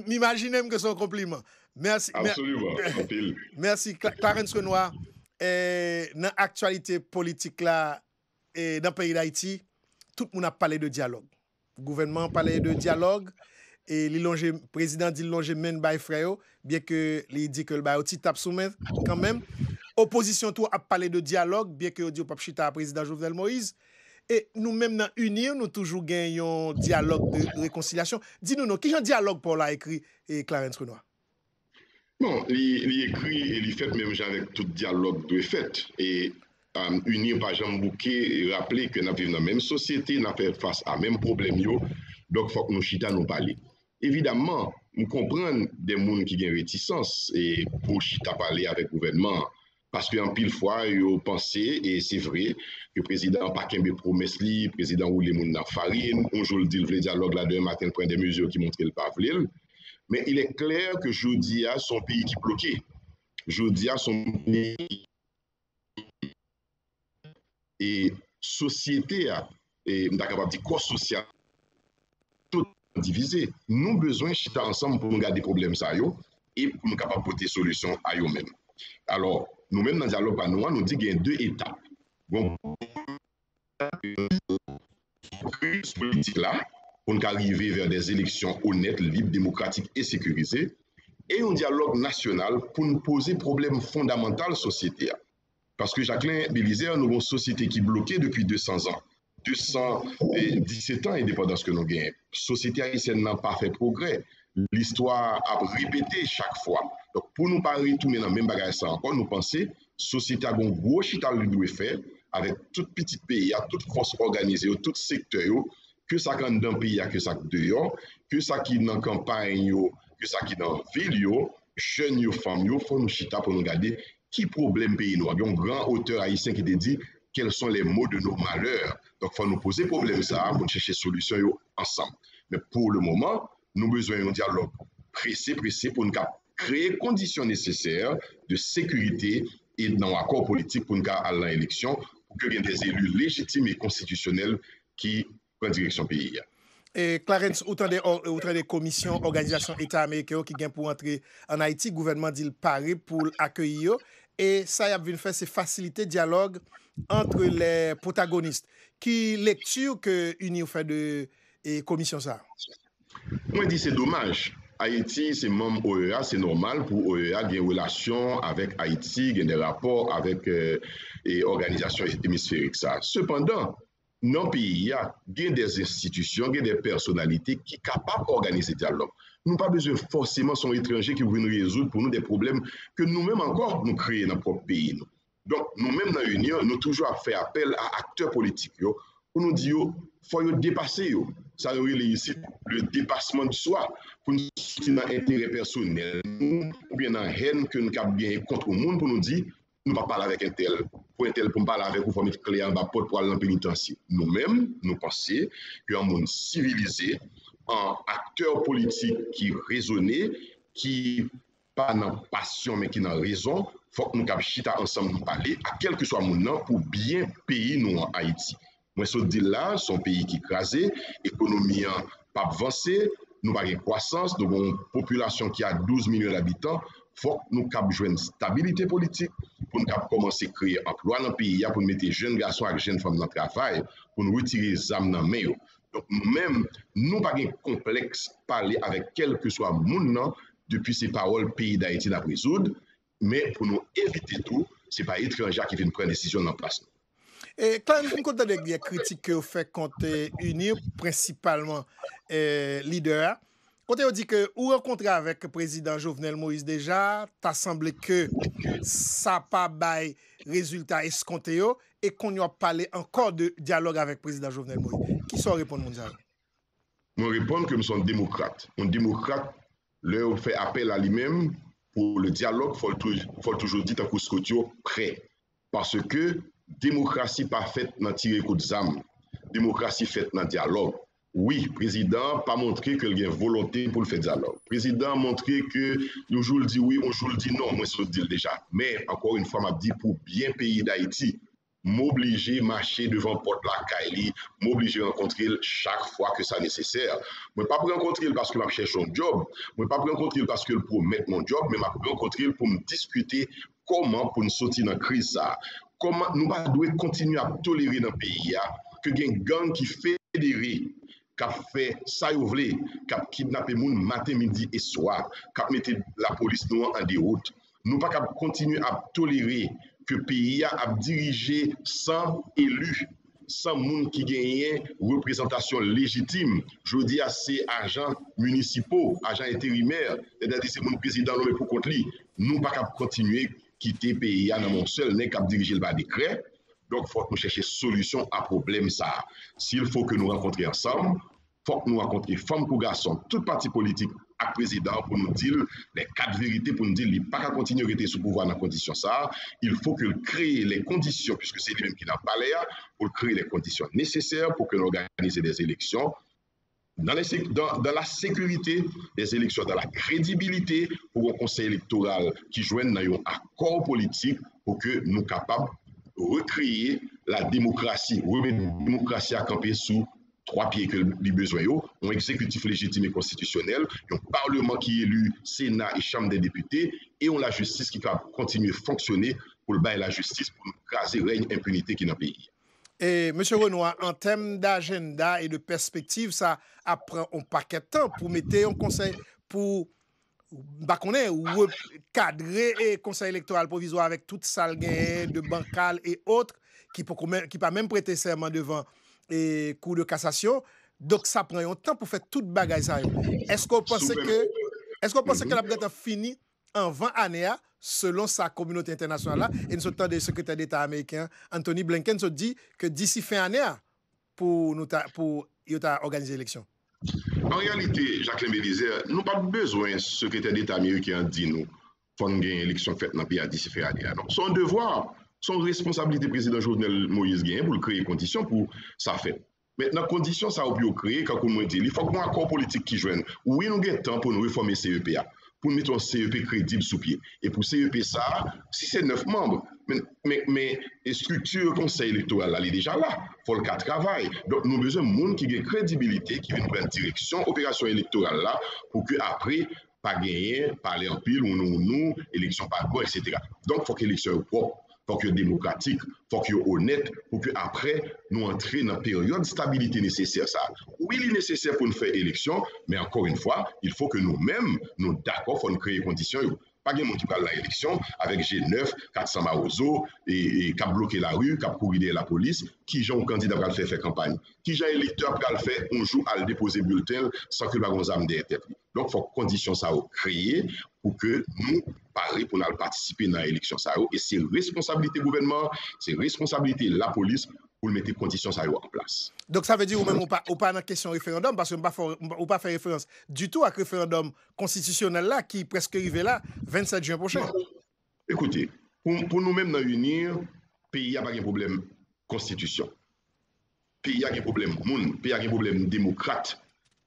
M'imaginez que c'est un compliment. Merci. Absolument. Merci, Clarence Renoir. Dans l'actualité politique là, et dans le pays d'Haïti, tout le monde a parlé de dialogue. Le gouvernement a parlé de dialogue. Et le président dit longe men bay frère, bien que il dit que le bail tap soumet quand même. Opposition tout a parlé de dialogue, bien que dit pap chita président Jovenel Moïse. Et nous-mêmes, dans UNIR, nous toujours gagnons dialogue de réconciliation. Dis-nous, qui est un dialogue pour la écrit et Clarence Renoir? Bon, il écrit et il fait même avec tout dialogue de fait. Et UNIR, par exemple, Bouquet, rappeler que nous vivons dans la même société, nous faisons face à même problème. Donc, il faut que nous chita nous parler. Évidemment, nous comprenons des gens qui ont réticence et pour chita parler avec le gouvernement. Parce qu'en pile fois, ils ont pensé, et c'est vrai, que le président Pakembe promesse, le président Oulé Mouna Farine, on joue le deal, le dialogue là demain matin, prend des mesures qui montrent le pavlil. Mais il est clair que Jodia, son pays qui est bloqué. Jodia, son pays et société, et capable de dire corps social, tout divisé. Nous avons besoin de chita ensemble pour nous garder des problèmes à eux et pour nous capables de porter des solutions à eux-mêmes. Alors, nous-mêmes, dans le dialogue, nous disons qu'il y a deux étapes. Bon, crise politique-là, on peut arriver vers des élections honnêtes, libres, démocratiques et sécurisées, et un dialogue national pour nous poser problème fondamental de la société. Parce que Jacqueline Belizaire, nous avons une société qui est bloquée depuis 200 ans. 217 ans d'indépendance que nous avons. La société haïtienne n'a pas fait progrès. L'histoire a répété chaque fois. Donc, pour nous parler tout maintenant, même bagage ça encore, nous pensons que la société a un gros chita lui doit faire avec tout petit pays, toute force organisée, tout secteur, que ça qui est dans le pays, que ça qui est dehors, que ça qui est dans la campagne, que ça qui est dans la ville, jeunes, femmes, il faut nous chita pour nous garder qui problème pays nous. Il y a un grand auteur haïtien qui a dit quels sont les maux de nos malheurs. Donc, il faut nous poser problème ça, pour chercher solution ensemble. Mais pour le moment, nous avons besoin d'un dialogue pressé pour nous créer les conditions nécessaires de sécurité et d'un accord politique pour nous aller à l'élection, pour qu'il y ait des élus légitimes et constitutionnels qui prennent direction pays. Et Clarence, autant des commissions, organisations États américains qui viennent pour entrer en Haïti, le gouvernement dit le pari pour accueillir. Et ça, il y a fait, c'est faciliter le dialogue entre les protagonistes. Qui lecture que l'Union fait de la commission ça? Moi, je dis c'est dommage. Haïti, c'est membre OEA, c'est normal pour OEA, il y a une relation avec Haïti, il y a des rapports avec les organisations hémisphériques. Cependant, dans le pays, il y a des institutions, il y a des personnalités qui sont capables d'organiser le dialogue. Nous n'avons pas besoin forcément de étrangers qui vont nous résoudre pour nous des problèmes que nous-mêmes encore nous créons dans notre propre pays. Nous. Donc, nous-mêmes dans l'Union, nous avons toujours fait appel à acteurs politiques pour nous dire qu'il faut dépasser. Ça aurait ici le dépassement de soi pour nous soutenir dans l'intérêt personnel ou bien dans la haine que nous avons bien contre le monde pour nous dire nous ne pas parler avec un tel pour parler avec vous, il faut mettre clé en bas pour aller en pénitencier. Nous-mêmes, nous pensons qu'un monde civilisé, un acteur politique qui raisonne, qui pas dans passion mais qui dans raison, il faut que nous capions ensemble nous parler à quel que soit le monde pour bien payer nous en Haïti. Moi, ce deal-là, c'est un pays qui est crasé, l'économie n'a pas avancé, nous n'avons pas de croissance, nous avons une population qui a 12 millions d'habitants. Il faut que nous jouions une stabilité politique pour nous commencer à créer un emploi dans le pays, pour nous mettre des jeunes garçons et des jeunes femmes dans le travail, pour nous retirer les âmes dans la main. Donc, nous-mêmes, nous n'avons pas de complexe parler avec quel que soit le monde depuis ces paroles pays d'Haïti à résoudre, mais pour nous éviter tout, ce n'est pas l'étranger qui vient prendre des décisions dans la place. Et quand nous avons des critiques que vous faites contre UNIR, principalement leader, quand vous dites que vous rencontrez avec le président Jovenel Moïse déjà, t'as semblé que ça n'a pas de résultat escompté et qu'on y a parlé encore de dialogue avec le président Jovenel Moïse. Qui sont répondre à ça? Nous répondons que nous sommes démocrates. Un démocrate, leur fait appel à lui-même pour le dialogue, il faut toujours dire que ce côté prêt. Parce que démocratie pas faite dans tirer coup de zam. Démocratie faite dans dialogue. Oui, président pas montré que il y a volonté pour le faire dialogue. Président montrer que nous jour dit oui, on jour dit non, moi je dis déjà. Mais encore une fois m'a dit pour bien pays d'Haïti, m'obliger marcher devant porte la Kaili, m'obliger rencontrer chaque fois que ça nécessaire. Moi pas rencontrer parce que m'a chercher un job, moi pas rencontrer parce que le promet mon job, mais m'a rencontrer pour me discuter comment pour nous sortir dans crise ça. Comment nous devons continuer à tolérer dans le pays que y a une gang qui fait fédéré, qui fait ça, qui kidnappe les gens matin, midi et soir, qui mette la police noire en déroute. Nous ne pouvons pas continuer à tolérer que le pays a dirigé sans élus, sans gens qui gagnent représentation légitime. Je dis à ces agents municipaux, agents intérimaires, c'est-à-dire ces gens présidents pour compte lui. Nous ne pouvons pas continuer quitter le pays dans mon seul nez cap diriger le bas décret. Donc, il faut que nous cherchions solution à problème ça. S'il faut que nous rencontrions ensemble, il faut que nous rencontrions femmes pour garçons, toutes parties politiques à président pour nous dire les quatre vérités, pour nous dire qu'il n'y a pas qu'à continuer à rester sous pouvoir dans les conditions ça. Il faut que créer les conditions, puisque c'est lui-même qui n'a pas l'air, pour créer les conditions nécessaires pour que nous organisions des élections dans la sécurité des élections, dans la crédibilité pour un conseil électoral qui joigne dans un accord politique pour que nous soyons capables de recréer la démocratie, remettre la démocratie à camper sous trois pieds que les besoins, un exécutif légitime et constitutionnel, un parlement qui est élu, Sénat et Chambre des députés, et on la justice qui va continuer à fonctionner pour le bail de la justice, pour nous craser règne impunité qui est dans le pays. Et M. Renoir, en termes d'agenda et de perspective, ça prend un paquet de temps pour mettre un conseil, pour cadrer le conseil électoral provisoire avec toute salle de bancal et autres qui ne peuvent pas même prêter serment devant les cours de cassation. Donc ça prend un temps pour faire toute bagaille. Est-ce qu'on pense que la bagaille a fini en 20 années selon sa communauté internationale. Et nous sommes des secrétaires d'État américains. Anthony Blinken se dit que d'ici fin année, pour organiser l'élection. En réalité, Jacqueline Belizaire, nous n'avons pas besoin de secrétaire d'État américain dit nous, pour gagner l'élection faite dans le pays d'ici fin année. C'est un devoir. son responsabilité président Jovenel Moïse gagne pour créer conditions pour ça fait. Maintenant, conditions ça a créé quand on dit, il faut qu'on ait un accord politique qui joigne. Oui, nous avons temps pour nous réformer CEPA, pour mettre un CEP crédible sous pied. Et pour CEP ça, si c'est 9 membres, mais structure conseil électoral, elle est déjà là. Il faut le cas de travail. Donc, nous avons besoin de monde qui ait crédibilité, qui vienne prendre direction opération électorale là, pour que après pas gagner, parler en pile, ou non, élection pas quoi, etc. Donc, il faut que l'élection soit propre, il faut que démocratique, il faut que honnête, pour que après, nous entrions dans la période de stabilité nécessaire. Ça. Oui, il est nécessaire pour nous faire élection, mais encore une fois, il faut que nous-mêmes, nous d'accord, pour nous créer des conditions. Pas de monde qui parle de l'élection avec G9, 400 Marozo, et qui a bloqué la rue, qui a couru la police, qui j'ai un candidat pour faire campagne, qui j'ai un électeur pour faire un jour à le déposer bulletin sans que le bagon zame derrière tête. Donc, il faut que conditions ça créées pour que nous parions pour nous participer dans l'élection. Et c'est responsabilité du gouvernement, c'est responsabilité de la police pour mettre les conditions ça en place. Donc, ça veut dire que même ou pas dans la question référendum, parce que ou pas faire référence du tout à référendum constitutionnel là, qui est presque arrivé là, 27 juin prochain. Non. Écoutez, pour nous-mêmes dans l'UNIR, le pays n'a pas de problème de constitution. Le pays a un problème de monde, le pays a un problème de démocrate.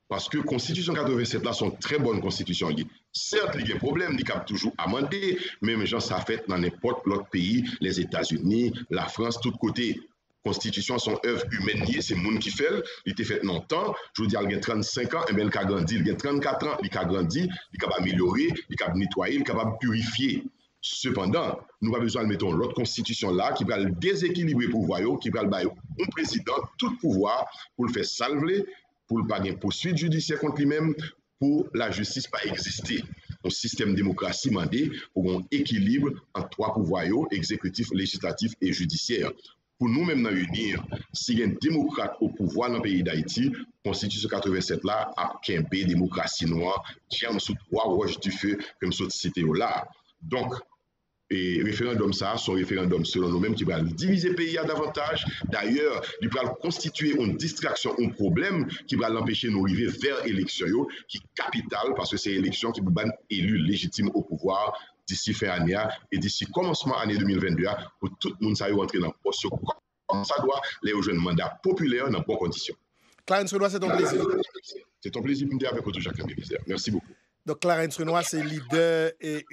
Parce que la Constitution 87 là sont très bonnes constitutions. Certes, il y a des problèmes, ils peuvent toujours amender, mais les gens ça fait dans n'importe l'autre pays, les États-Unis, la France, tout côté. Constitution sont œuvres humaines liées, c'est le monde qui fait, il était fait dans le temps, je vous dis, il y a 35 ans, il a grandi, il y a 34 ans, il a grandi, il a amélioré, il a nettoyé, il a purifié. Cependant, nous avons besoin de mettre l'autre constitution là, qui va le déséquilibrer le pouvoir, qui va le bailler au président, tout pouvoir, pour le faire salver, pour ne pas avoir une poursuite judiciaire contre lui-même, pour la justice pas exister. Un système démocratie mandé pour un équilibre entre trois pouvoirs, exécutif, législatif et judiciaire. Pour nous-mêmes dans l'UNIR, s'il y a un démocrate au pouvoir dans le pays d'Haïti, la Constitution 87 là a qu'impé démocratie noire, qui a sous trois roches du feu comme cette cité là. Donc, le référendum ça, son référendum selon nous-mêmes qui va diviser le pays à davantage. D'ailleurs, il va constituer une distraction, un problème qui va l'empêcher de nous arriver vers l'élection, qui est capitale parce que c'est l'élection qui va être élu légitime au pouvoir d'ici fin année et d'ici commencement année 2022 pour tout le monde ça rentrer dans le poste comme ça doit les jeunes mandats populaires dans bonnes conditions. Clarence Renois, c'est ton plaisir. C'est ton plaisir de me dire avec vous, Jacqueline Belizaire. Merci beaucoup. Donc Clarence Renois, c'est leader et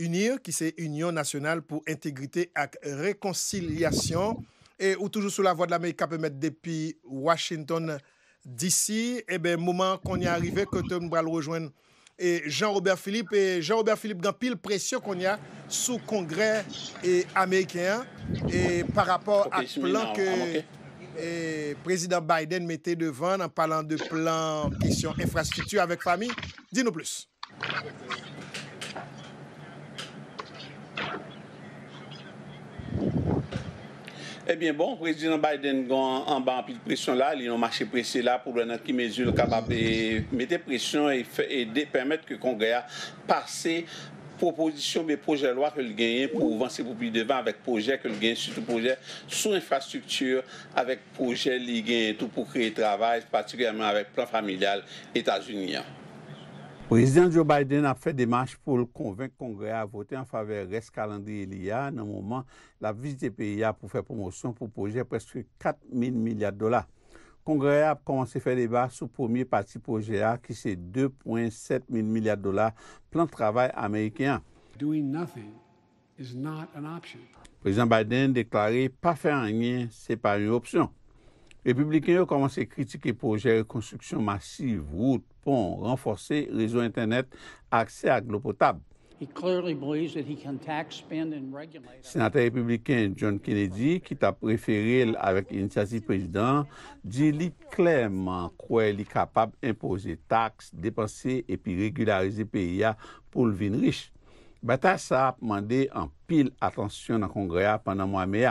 UNIR, qui c'est Union nationale pour intégrité et réconciliation, et ou toujours sous la voie de l'Amérique peut mettre depuis Washington DC. Et ben moment qu'on y est arrivé que nous allons rejoindre et Jean-Robert Philippe, gan pile pression qu'on y a sous Congrès et américain et par rapport à plan que le président Biden mettait devant en parlant de plan question infrastructure avec famille. Dis-nous plus. Eh bien, bon, président Biden en bas de pression là, il a marché pressé là pour dans qui mesure capable de mettre pression et de permettre que le Congrès passe proposition mais projet de loi que le gagne pour avancer pour plus devant avec projet que le gagne surtout projet sous infrastructure avec projet li gagne tout pour créer travail particulièrement avec plan familial États-Unis. Président Joe Biden a fait des marches pour le convaincre le Congrès à voter en faveur de ce calendrier LIA. Dans le moment, la visite des pays pour faire promotion pour projet presque 4 000 milliards $. Le Congrès a commencé à faire débat sur le premier parti projet A qui c'est 2,7 000 milliards $, plan de travail américain. Doing nothing is not an option. Le président Biden a déclaré « pas faire rien, ce n'est pas une option ». Les républicains ont commencé à critiquer le projet de reconstruction massive, routes, ponts, renforcés, réseau Internet, accès à l'eau potable. Sénateur républicain John Kennedy, qui t'a préféré avec l'initiative président, dit clairement qu'il est capable d'imposer taxes, dépenser et puis régulariser le pays pour le vin riche. Bataille ça a demandé en pile attention dans le Congrès pendant mois mai.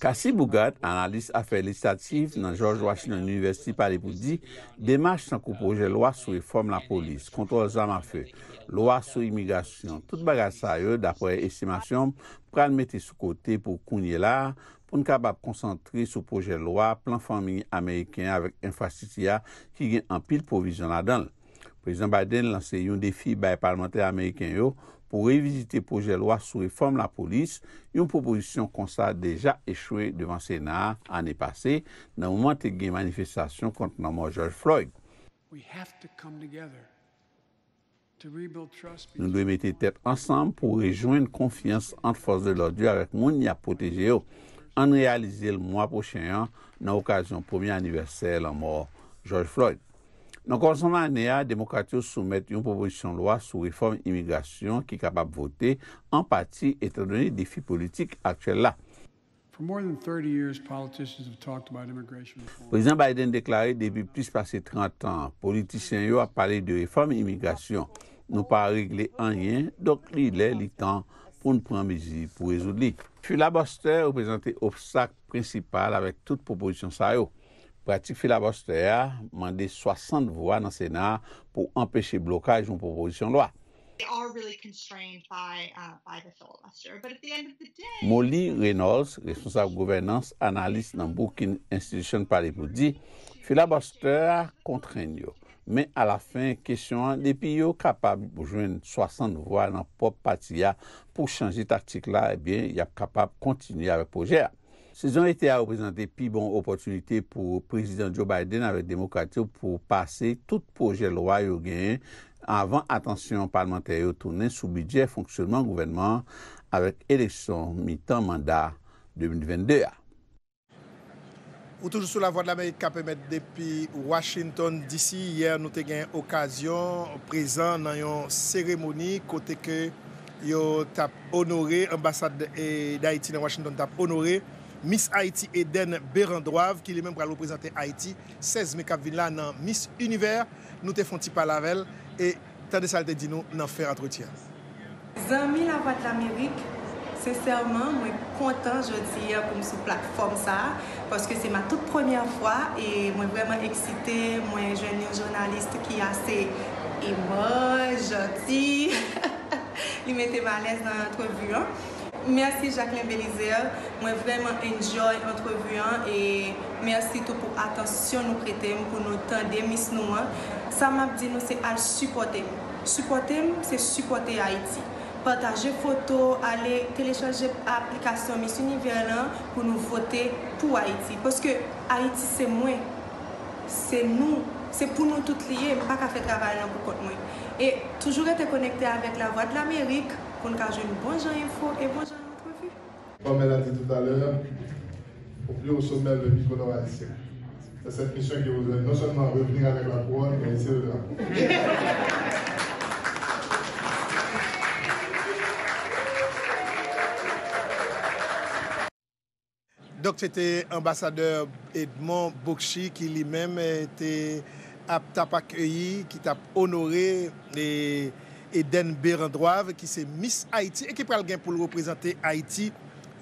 Cassie Bougat, analyste affaires législatives dans George Washington University, parle pour dire démarche sans coup projet de loi sur réforme la police, contrôle des armes à feu, loi sur immigration, toute bagarre ça d'après estimation pour mettre sous côté pour cougner là pour nous capable concentrer sur projet de loi plan famille américain avec infrastructure qui gagne en pile provision là-dedans. Président Biden lancé un défi par les parlementaires américains pour revisiter le projet de loi sur réforme la police, une proposition qu'on a déjà échoué devant le Sénat l'année passée, dans le moment où il y a une manifestation contre la mort de George Floyd. Nous devons mettre tête ensemble pour rejoindre confiance entre forces de l'ordre avec les gens qui ont protégé. En réaliser le mois prochain, dans l'occasion du premier anniversaire de la mort de George Floyd. Dans la année, les démocrates soumettent une proposition de loi sur réforme immigration qui est capable de voter en partie étant donné les défis politiques actuels là. Le président Biden déclaré depuis plus de 30 ans, les politiciens ont parlé de réforme immigration. Nous n'avons pas réglé rien, donc il est le temps pour nous prendre mesure pour résoudre. Les filabusters représentent l'obstacle principal avec toute proposition SAO. Pratique filibuster mandé 60 voix dans le Sénat pour empêcher le blocage d'une proposition de loi. Molly Reynolds, responsable gouvernance, analyste dans Booking Institution Paris, pour dire filibuster contraignent. Mais à la fin, question depuis yo capable de joindre 60 voix dans le propre parti pour changer tactique là, eh bien, il est capable de continuer avec le projet. Ces ont été à représenter plus bonne opportunité pour le président Joe Biden avec démocratie pour passer tout projet de loi gagné avant attention parlementaire tournée sous budget fonctionnement gouvernement avec élection mi-temps mandat 2022. Ou toujours sous la voie de l'Amérique qui permet depuis Washington DC hier nous avons eu occasion présent dans une cérémonie côté que yo t'a honoré ambassade d'Haïti dans Washington t'a honoré Miss Haïti Eden Bérandouave qui est même pour représenter Haïti 16 mai qui vient là dans Miss Univers nous te font pas la velle et tande ça te dit nous n'en faire entretien. Zami la voix de l'Amérique sincèrement moi content je dis pour sur plateforme ça parce que c'est ma toute première fois et moi vraiment excitée moi jeune journaliste qui est assez émotive gentil il mettait mal à l'aise dans l'entrevue. Hein? Merci Jacqueline Belizaire, moi vraiment enjoy l'entrevue hein? Et merci tout pour attention nous prêter pour nous tendre Miss nous. Hein? Ça m'a dit nous c'est à supporter. Supporter c'est supporter Haïti. Partager photos, aller télécharger l'application Miss Univers hein? Pour nous voter pour Haïti parce que Haïti c'est moi. C'est nous, c'est pour nous toutes liés, pas qu'à faire travail pour moi. Et toujours être connecté avec la voix de l'Amérique pour nous cacher une bonne info et bonne entrevue. Comme elle a dit tout à l'heure, au plus haut sommet de l'Union haïtienne. C'est cette mission qui vous a non seulement revenir avec la couronne, mais ici le drapeau. Donc c'était l'ambassadeur Edmond Bokshi qui lui-même était t'a accueilli, qui t'a honoré Eden Bérandouave, qui c'est Miss Haïti et qui prend le pour le représenter Haïti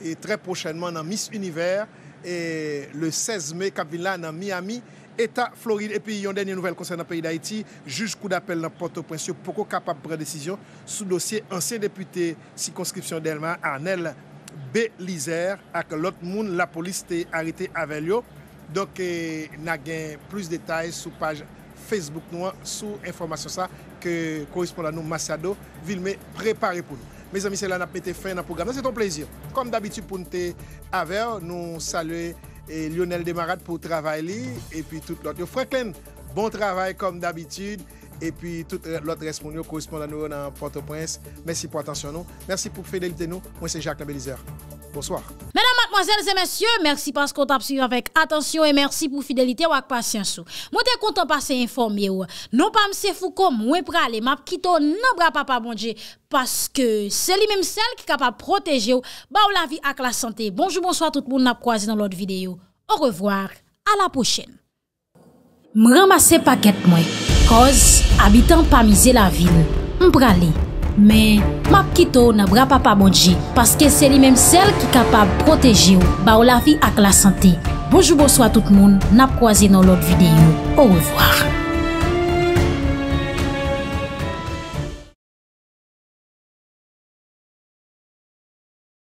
et très prochainement dans Miss Univers et le 16 mai Capvilla dans Miami, État Floride. Et puis il y a une dernière nouvelle concernant le pays d'Haïti, juge coup d'appel dans Port-au-Prince pour qu'on capable de prendre décision sous dossier ancien député circonscription d'Elma Arnel Bélizer avec l'autre monde la police t'a arrêté avec eux. Donc, n'a gain plus de détails sur page Facebook nous sous information ça que correspondant nous Massado Vilme préparé pour nous. Mes amis, c'est là n'a pété fin dans programme. C'est ton plaisir. Comme d'habitude pour nous avec nous saluer Lionel Desmarades pour travailler et puis tout l'autre. Franklin, bon travail comme d'habitude et puis tout l'autre responsable correspondant nous dans Port-au-Prince. Merci pour attention nous. Merci pour fidélité nous. Moi c'est Jacques Belizer. Bonsoir. Mesdames, mademoiselles et messieurs, merci parce qu'on t'a suivi avec attention et merci pour fidélité ou patience. Moi t'es content passer informé ou. Non pas monsieur Foucault, moi pralé m'a quitté non bra papa bon Dieu parce que c'est lui même celle qui capable protéger ou ba ou la vie avec la santé. Bonjour, bonsoir tout le monde, n'a croisé dans l'autre vidéo. Au revoir, à la prochaine. M'ramasser paquet moi cause habitant pas miser la ville. M'pralé mais m'a quitté n'a bra papa bon Dieu parce que c'est lui même celle qui capable protéger ba ou la vie ak la santé. Bonjour bonsoir tout le monde, n'a croisé dans l'autre vidéo. Au revoir.